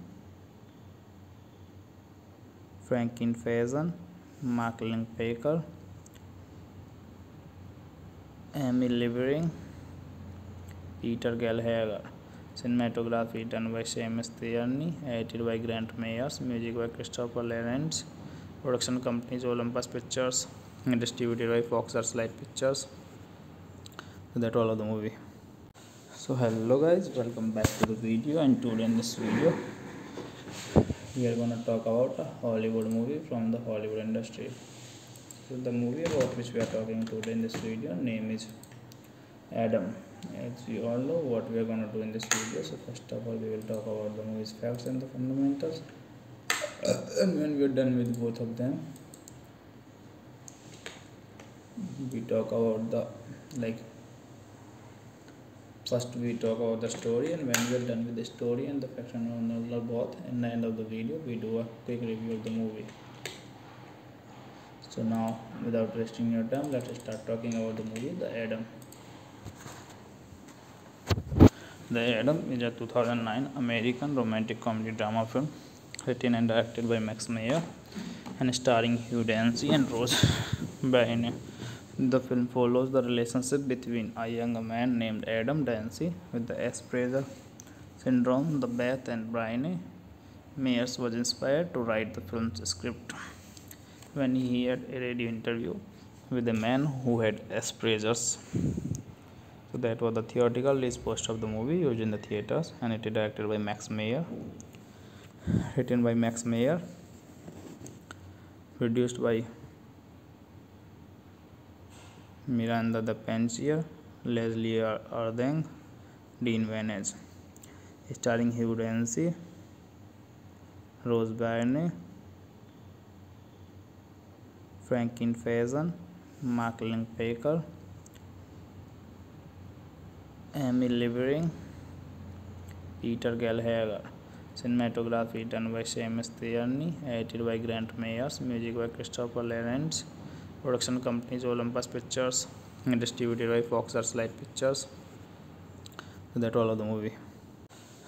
Frankie Faison, Mark Linn-Baker, Amy Levering, Peter Gallagher. Cinematography done by Seamus Tierney, edited by Grant Myers, music by Christopher Lawrence. Production companies Olympus Pictures, and distributed by Fox Searchlight Pictures. So that all of the movie. So hello guys, welcome back to the video, and today in this video we are gonna talk about a Hollywood movie from the Hollywood industry. So the movie about which we are talking today in this video name is Adam. As you all know what we are going to do in this video. So first of all we will talk about the movie's facts and the fundamentals, uh, and when we are done with both of them we talk about the like first we talk about the story, and when we are done with the story and the fiction or both, in the end of the video we do a quick review of the movie. So now without wasting your time, let's start talking about the movie The Adam. The Adam is a two thousand nine American romantic comedy drama film, written and directed by Max Mayer and starring Hugh Dancy and Rose Byrne. The film follows the relationship between a young man named Adam Dancy with the Asperger syndrome. The Beth and Brian Myers was inspired to write the film's script when he had a radio interview with a man who had Asperger's. So that was the theoretical list poster of the movie used in the theaters, and it is directed by Max Mayer, written by Max Mayer, produced by Miranda de Pencier, Leslie Urdang, Dean Vanech, starring Hugh Dancy, Rose Byrne, Frankie Faison, Mark Linn-Baker, Amy Levering, Peter Gallagher. Cinematography done by Seamus Tierney, edited by Grant Myers, music by Christopher Lawrence. Production companies Olympus Pictures, and distributed by Fox Searchlight Pictures. So that all of the movie.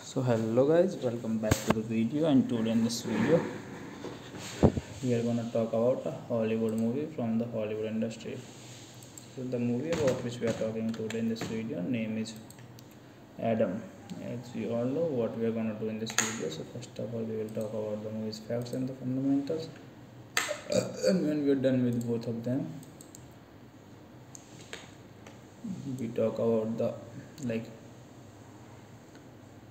So hello guys, welcome back to the video, and today in this video we are gonna talk about a Hollywood movie from the Hollywood industry. So the movie about which we are talking today in this video name is Adam. As you all know what we are gonna do in this video. So first of all we will talk about the movie's facts and the fundamentals. And when we are done with both of them, we talk about the like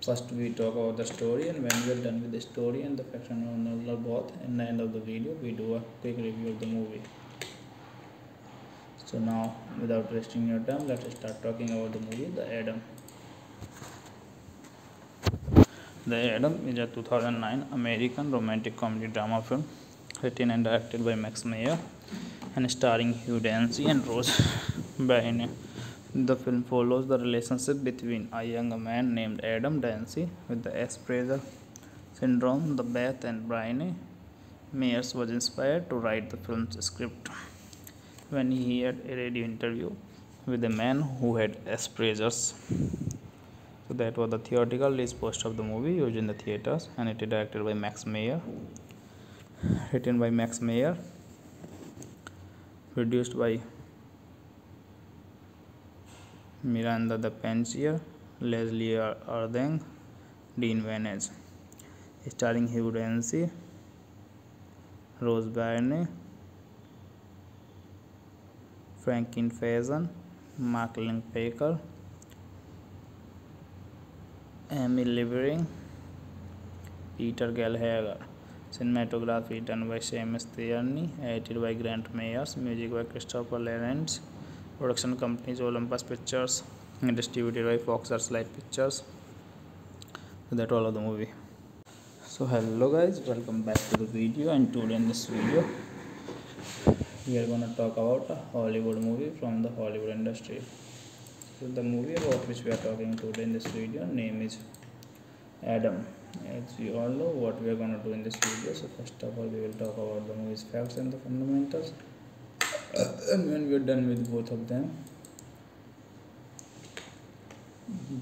first we talk about the story, and when we are done with the story and the faction of both, in the end of the video we do a quick review of the movie. So now without wasting your time, let us start talking about the movie The Adam. The Adam is a two thousand nine American romantic comedy drama film, written and directed by Max Mayer and starring Hugh Dancy and Rose Byrne. The film follows the relationship between a young man named Adam Dancy with the Asperger syndrome. The Beth and Bryne Myers was inspired to write the film's script when he had a radio interview with a man who had Asperger's. So that was the theoretical list post of the movie used in the theaters, and it is directed by Max Mayer. Written by Max Mayer, produced by Miranda de Pencier, Leslie Urdang, Dean Vanech, starring Hugh Dancy, Rose Byrne, Frankie Faison, Mark Linn-Baker, Amy Livering, Peter Gallagher. Cinematography done by Seamus Tierney, edited by Grant Myers, music by Christopher Lawrence. Production companies Olympus Pictures, and distributed by Fox Searchlight Pictures. So that all of the movie. So hello guys, welcome back to the video, and today in this video we are gonna talk about a Hollywood movie from the Hollywood industry. So the movie about which we are talking today in this video name is Adam. As you all know what we are going to do in this video. So first of all we will talk about the movie's facts and the fundamentals, and when we are done with both of them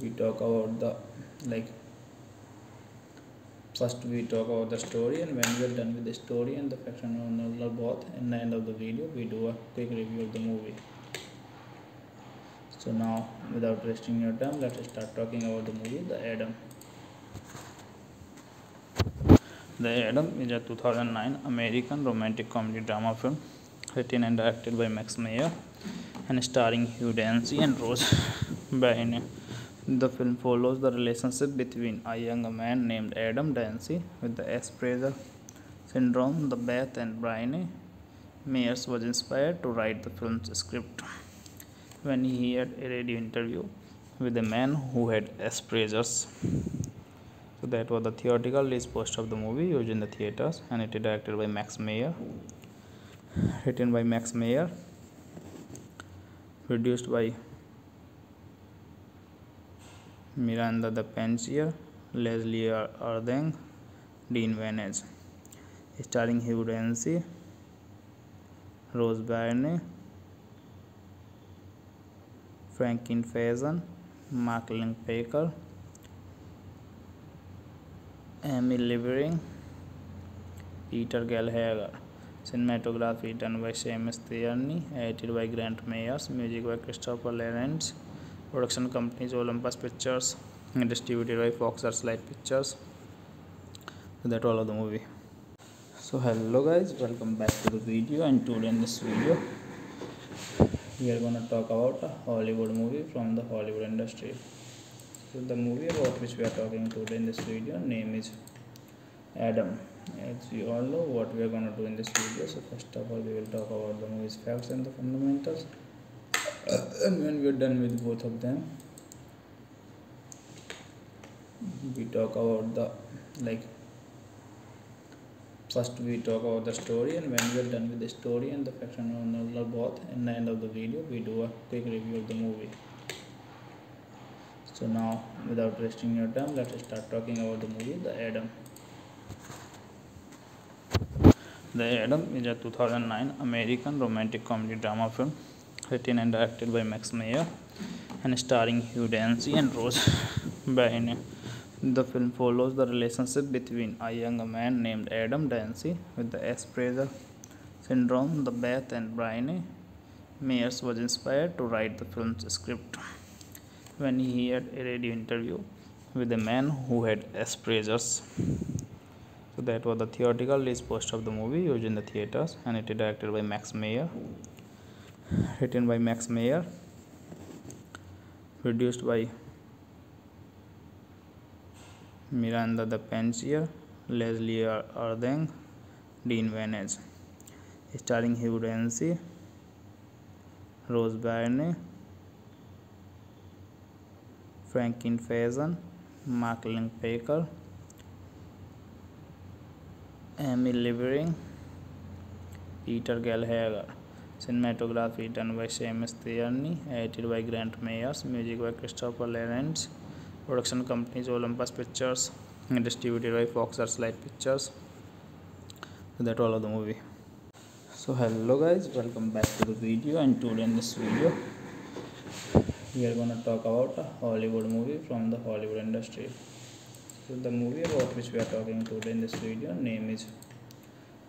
we talk about the like first we talk about the story, and when we are done with the story and the faction of both, in the end of the video we do a quick review of the movie. So now without wasting your time, let us start talking about the movie The Adam. The Adam is a two thousand nine American romantic comedy drama film, written and directed by Max Mayer and starring Hugh Dancy and Rose Byrne. The film follows the relationship between a young man named Adam Dancy with the Asperger syndrome. The Beth and Bryne Myers was inspired to write the film's script when he had a radio interview with a man who had Asperger's. So that was the theoretical list post of the movie used in the theaters, and it is directed by Max Mayer, written by Max Mayer, produced by Miranda de Pencier, Leslie Urdang, Dean Vanech, starring Hugh Dancy, Rose Byrne, Frankie Faison, Mark Linn-Baker, Amy Livering, Peter Gallagher. Cinematography done by Seamus Tierney, edited by Grant Myers, music by Christopher Lawrence. Production companies Olympus Pictures, and distributed by Fox Searchlight Pictures. So that all of the movie. So hello guys, welcome back to the video, and today in this video we are gonna talk about a Hollywood movie from the Hollywood industry. So the movie about which we are talking today in this video name is Adam. As you all know what we are going to do in this video. So first of all we will talk about the movie's facts and the fundamentals, and when we are done with both of them we talk about the like first we talk about the story, and when we are done with the story and the faction of both, in the end of the video we do a quick review of the movie. So now, without wasting your time, let's start talking about the movie The Adam. The Adam is a two thousand nine American romantic comedy drama film written and directed by Max Mayer and starring Hugh Dancy and Rose Byrne. The film follows the relationship between a young man named Adam Dancy with the Asperger syndrome. The Beth and Brian Myers was inspired to write the film's script when he had a radio interview with a man who had Asperger's. So that was the theoretical list post of the movie used in the theaters, and it is directed by Max Mayer, written by Max Mayer, produced by Miranda de Pencier, Leslie Urdang, Dean Vanech, starring Hugh Dancy, Rose Byrne, Frankie Faison, Mark Linn-Baker, Amy Levering, Peter Gallagher. Cinematography done by Seamus Tierney, edited by Grant Myers, music by Christopher Lawrence. Production companies Olympus Pictures and distributed by Fox Searchlight Pictures. So that all of the movie. So hello guys, welcome back to the video, and today in this video we are gonna talk about a Hollywood movie from the Hollywood industry. So the movie about which we are talking today in this video name is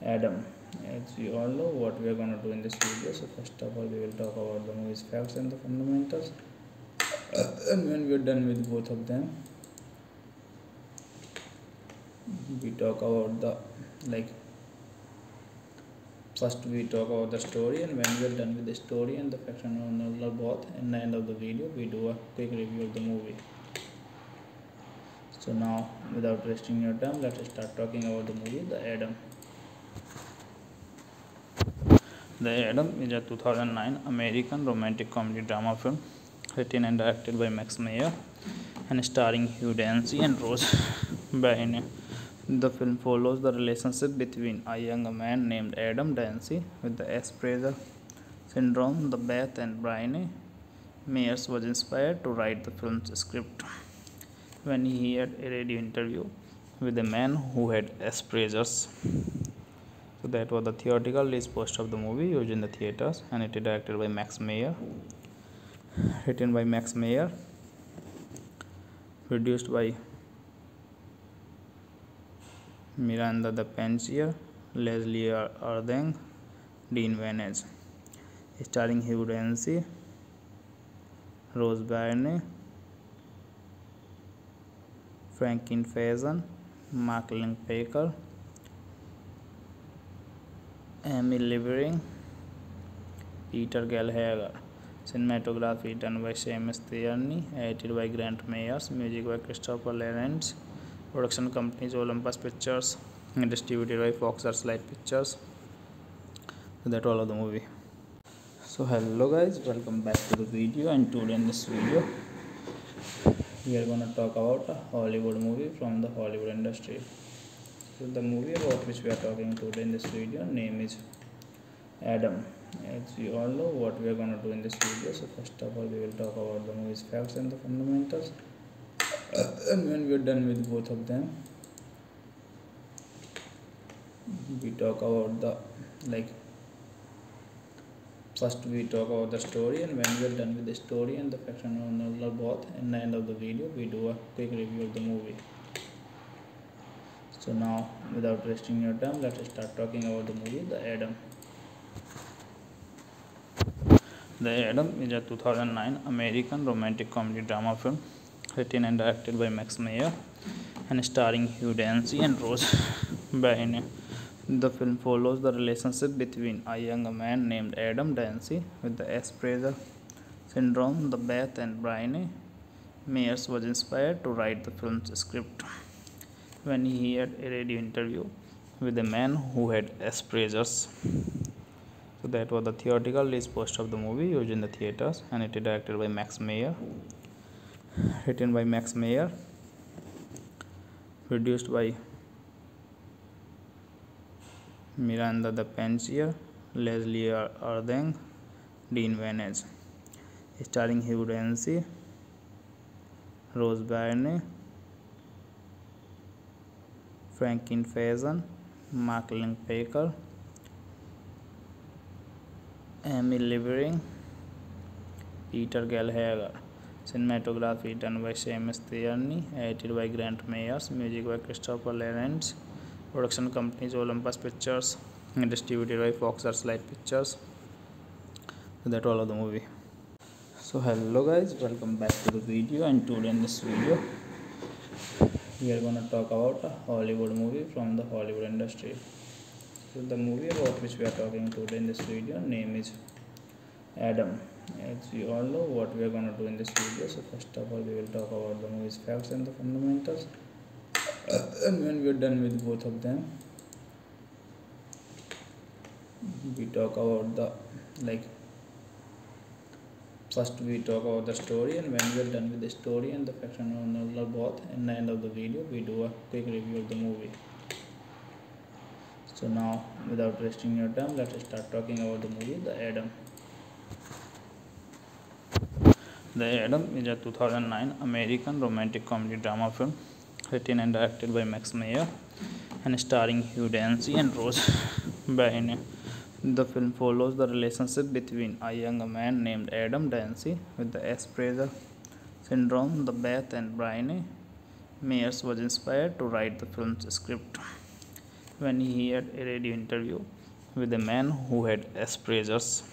Adam. As you all know what we are gonna do in this video. So first of all we will talk about the movie's facts and the fundamentals. Uh, and when we are done with both of them, we talk about the like first we talk about the story, and when we are done with the story and the fiction or both, in the end of the video we do a quick review of the movie. So now, without wasting your time, let's start talking about the movie The Adam. The Adam is a two thousand nine American romantic comedy drama film written and directed by Max Mayer and starring Hugh Dancy and Rose Byrne. The film follows the relationship between a young man named Adam Dancy with the Asperger syndrome. The Beth and Brian Myers was inspired to write the film's script when he had a radio interview with a man who had Asperger's. So that was the theoretical list post of the movie used in the theaters, and it is directed by Max Mayer, written by Max Mayer, produced by Miranda de Pencier, Leslie Urdang, Dean Vanech, starring Hugh Dancy, Rose Byrne, Frankie Faison, Mark Linn-Baker, Amy Levering, Peter Gallagher. Cinematography done by Seamus Tierney, edited by Grant Myers, music by Christopher Lawrence. Production companies Olympus Pictures and distributed by Fox Searchlight Pictures. So that all of the movie. So hello guys, welcome back to the video, and today in this video we are gonna talk about a Hollywood movie from the Hollywood industry. So the movie about which we are talking today in this video name is Adam. As you all know what we are gonna do in this video. So first of all we will talk about the movie's facts and the fundamentals. Uh, and when we are done with both of them, we talk about the like first we talk about the story, and when we are done with the story and the fiction or both, in the end of the video we do a quick review of the movie. So now, without wasting your time, let's start talking about the movie The Adam. The Adam is a two thousand nine American romantic comedy drama film written and directed by Max Mayer and starring Hugh Dancy and Rose Byrne. The film follows the relationship between a young man named Adam Dancy with the Asperger syndrome. The Beth and Brian Myers was inspired to write the film's script when he had a radio interview with a man who had Asperger's. So that was the theoretical list post of the movie used in the theaters, and it is directed by Max Mayer, written by Max Mayer, produced by Miranda de Pencier, Leslie Urdang, Dean Vanech, starring Hugh Dancy, Rose Byrne, Frankie Faison, Mark Linn-Baker, Amy Livering, Peter Gallagher. Cinematography done by Seamus Tierney, edited by Grant Myers, music by Christopher Lawrence. Production companies Olympus Pictures, and distributed by Fox Searchlight Pictures. So that's all of the movie. So hello guys, welcome back to the video, and today in this video we are gonna talk about a Hollywood movie from the Hollywood industry. So the movie about which we are talking today in this video name is Adam. As you all know what we are gonna do in this video. So first of all we will talk about the movie's facts and the fundamentals. And when we are done with both of them, we talk about the like first we talk about the story, and when we are done with the story and the facts and both, in the end of the video we do a quick review of the movie. So now without wasting your time, let us start talking about the movie The Adam. The Adam is a two thousand nine American romantic comedy drama film written and directed by Max Mayer and starring Hugh Dancy and Rose Byrne. The film follows the relationship between a young man named Adam Dancy with the Asperger syndrome. The Beth and Bryne Myers was inspired to write the film's script when he had a radio interview with a man who had Asperger's.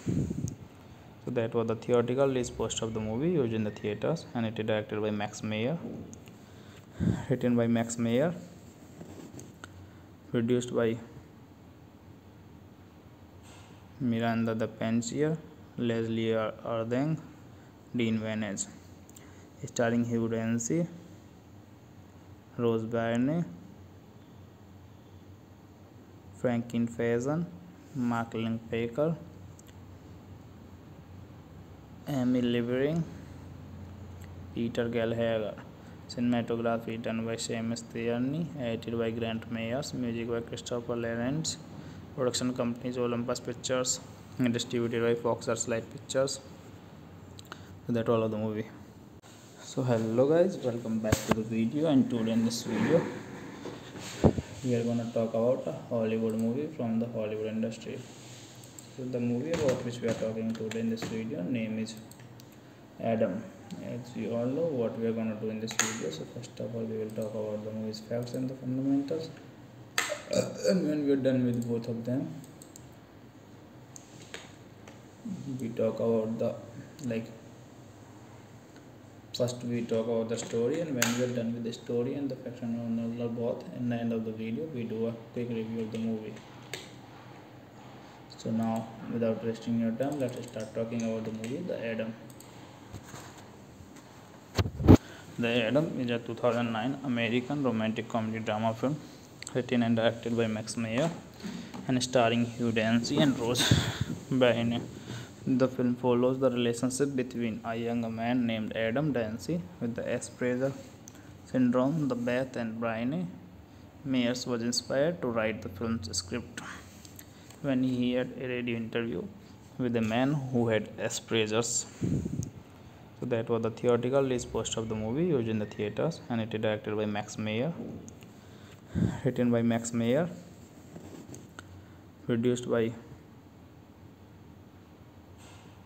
So that was the theoretical list post of the movie used in the theaters, and it is directed by Max Mayer. Written by Max Mayer, produced by Miranda de Pencier, Leslie Urdang, Dean Vanech, starring Hugh Dancy, Rose Byrne, Frankie Faison, Mark Linn-Baker, Amy Livering, Peter Gallagher. Cinematography done by Seamus Tierney, edited by Grant Myers, music by Christopher Lawrence. Production companies Olympus Pictures, and distributed by Fox Searchlight Pictures. So that's all of the movie. So hello guys, welcome back to the video, and today in this video we are gonna talk about a Hollywood movie from the Hollywood industry. So the movie about which we are talking today in this video name is Adam. As you all know what we are going to do in this video. So first of all we will talk about the movie's facts and the fundamentals, and when we are done with both of them we talk about the like first we talk about the story, and when we are done with the story and the facts and both, in the end of the video we do a quick review of the movie. So now without wasting your time, let us start talking about the movie The Adam. The Adam is a two thousand nine American romantic comedy drama film written and directed by Max Mayer and starring Hugh Dancy and Rose Byrne. The film follows the relationship between a young man named Adam Dancy with the Asperger syndrome. The Beth and Bryne Myers was inspired to write the film's script when he had a radio interview with a man who had Asperger's. So that was the theoretical list post of the movie used in the theaters, and it is directed by Max Mayer. Written by Max Mayer, produced by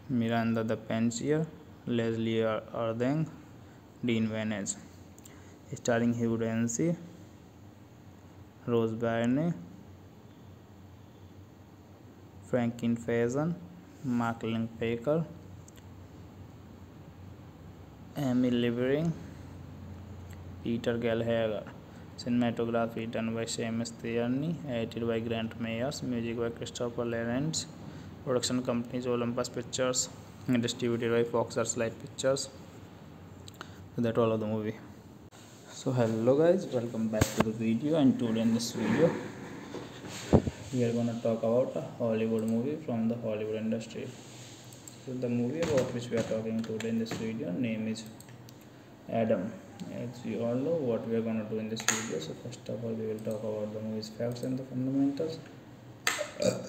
Miranda de Pencier, Leslie Urdang, Dean Vanech, starring Hugh Dancy, Rose Byrne, Frankie Faison, Mark Linn-Baker, Amy Livering, Peter Gallagher. Cinematography done by Seamus Tierney, edited by Grant Myers, music by Christopher Lawrence. Production companies Olympus Pictures, and distributed by Fox Searchlight Pictures. So that's all of the movie. So hello guys, welcome back to the video, and today in this video we are gonna talk about a Hollywood movie from the Hollywood industry. So the movie about which we are talking today in this video name is Adam. As you all know what we are going to do in this video. So first of all we will talk about the movie's facts and the fundamentals,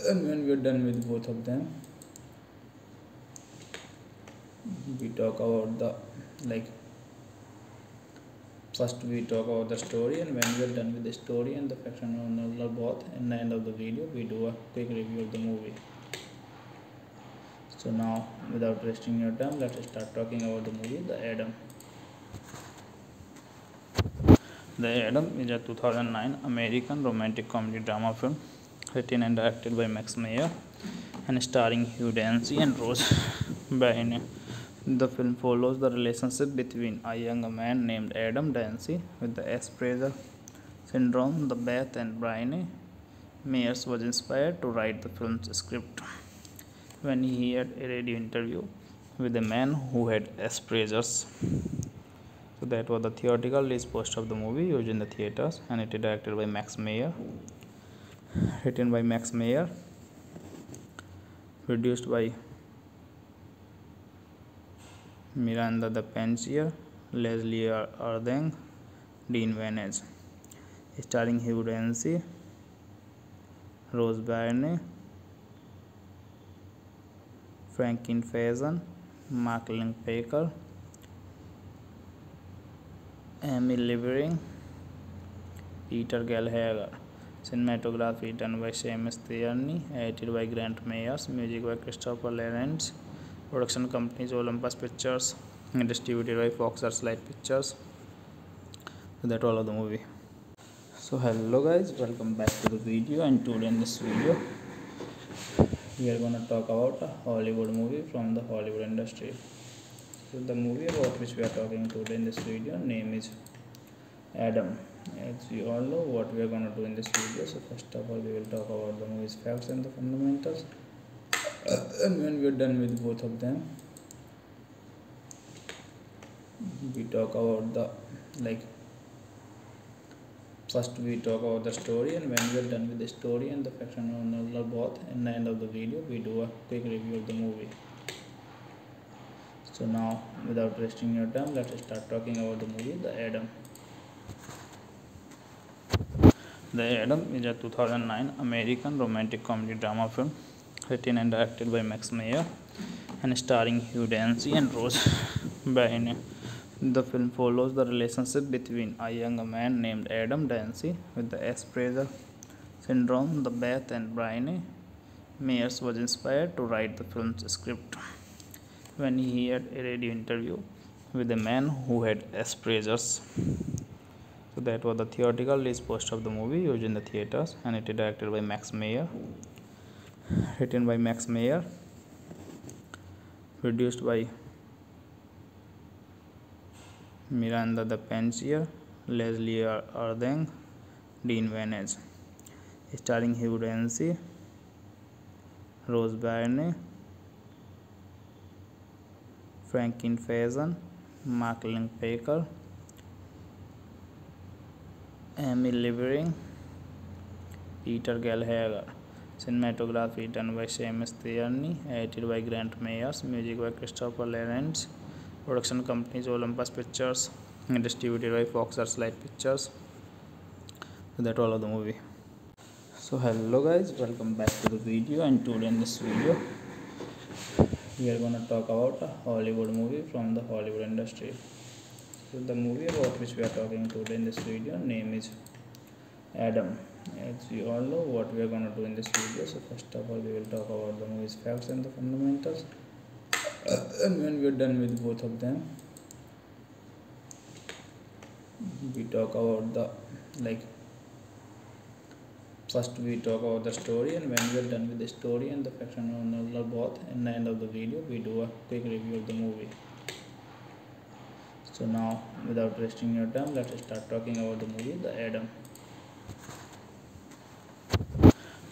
and when we are done with both of them we talk about the like First we talk about the story, and when we are done with the story and the fiction novel both, in the end of the video we do a quick review of the movie. So now, without wasting your time, let's start talking about the movie The Adam. The Adam is a two thousand nine American romantic comedy drama film written and directed by Max Mayer and starring Hugh Dancy and Rose Byrne. The film follows the relationship between a young man named Adam Dancy with the Asperger syndrome. The Beth and Brian Myers was inspired to write the film's script when he had a radio interview with a man who had Asperger's. So that was the theoretical list post of the movie used in the theaters, and it is directed by Max Mayer, written by Max Mayer, produced by Miranda de Pencier, Leslie Urdang, Dean Vanech, starring Hugh Dancy, Rose Byrne, Frankie Faison, Mark Linn-Baker, Amy Levering, Peter Gallagher. Cinematography done by Seamus Tierney, edited by Grant Myers, music by Christopher Lawrence. Production companies Olympus Pictures and distributed by Fox Searchlight Pictures. So that's all of the movie. So hello guys, welcome back to the video, and today in this video we are going to talk about a Hollywood movie from the Hollywood industry. So the movie about which we are talking today in this video name is Adam. As you all know what we are going to do in this video, so first of all we will talk about the movie's facts and the fundamentals. Uh, and when we are done with both of them, we talk about the like first we talk about the story, and when we are done with the story and the fiction novel both, in the end of the video we do a quick review of the movie. So now, without wasting your time, let's start talking about the movie The Adam. The Adam is a two thousand nine American romantic comedy drama film written and directed by Max Mayer and starring Hugh Dancy and Rose Byrne. The film follows the relationship between a young man named Adam Dancy with the Asperger syndrome. The Beth and Brian Myers was inspired to write the film's script when he had a radio interview with a man who had Asperger's. So that was the theoretical list post of the movie used in the theaters, and it is directed by Max Mayer, written by Max Mayer, produced by Miranda de Pencier, Leslie Urdang, Dean Vanech, starring Hugh Dancy, Rose Byrne, Frankie Faison, Mark Linn-Baker, Amy Levering, Peter Gallagher. Cinematography done by Seamus Tierney, edited by Grant Myers, music by Christopher Lawrence. Production companies Olympus Pictures and distributed by Fox Searchlight Pictures. So that's all of the movie. So hello guys, welcome back to the video, and today in this video we are going to talk about a Hollywood movie from the Hollywood industry. So the movie about which we are talking today in this video name is Adam. As you all know what we are going to do in this video, so first of all we will talk about the movie's facts and the fundamentals. Uh, and when we are done with both of them, we talk about the like first we talk about the story, and when we are done with the story and the fiction novel both, in the end of the video we do a quick review of the movie. So now, without wasting your time, let's start talking about the movie The Adam.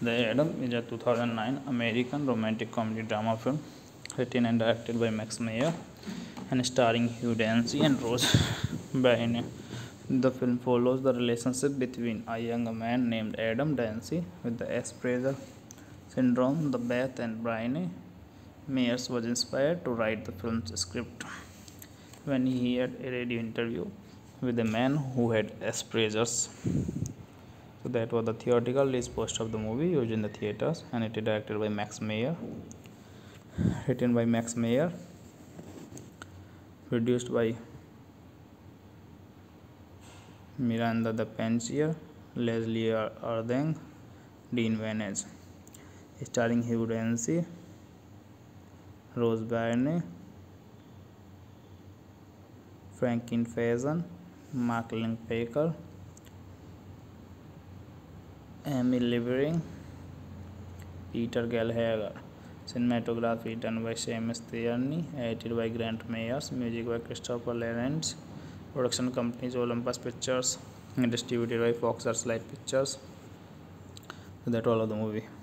The Adam is a two thousand nine American romantic comedy drama film written and directed by Max Mayer and starring Hugh Dancy and Rose Byrne. The film follows the relationship between a young man named Adam Dancy with the Asperger syndrome. The Beth and Brian Myers was inspired to write the film's script when he had a radio interview with a man who had Asperger's. So that was the theoretical list post of the movie used in the theaters, and it is directed by Max Mayer, written by Max Mayer, produced by Miranda de Pencier, Leslie Urdang, Dean Vanech. Starring Hugh Dancy, Rose Byrne, Frankie Faison, Mark Linn-Baker, Amy Livering, Peter Gallagher. Cinematography done by Seamus Tierney, edited by Grant Myers, music by Christopher Lawrence. Production companies Olympus Pictures and distributed by Fox Searchlight Pictures. So that's all of the movie.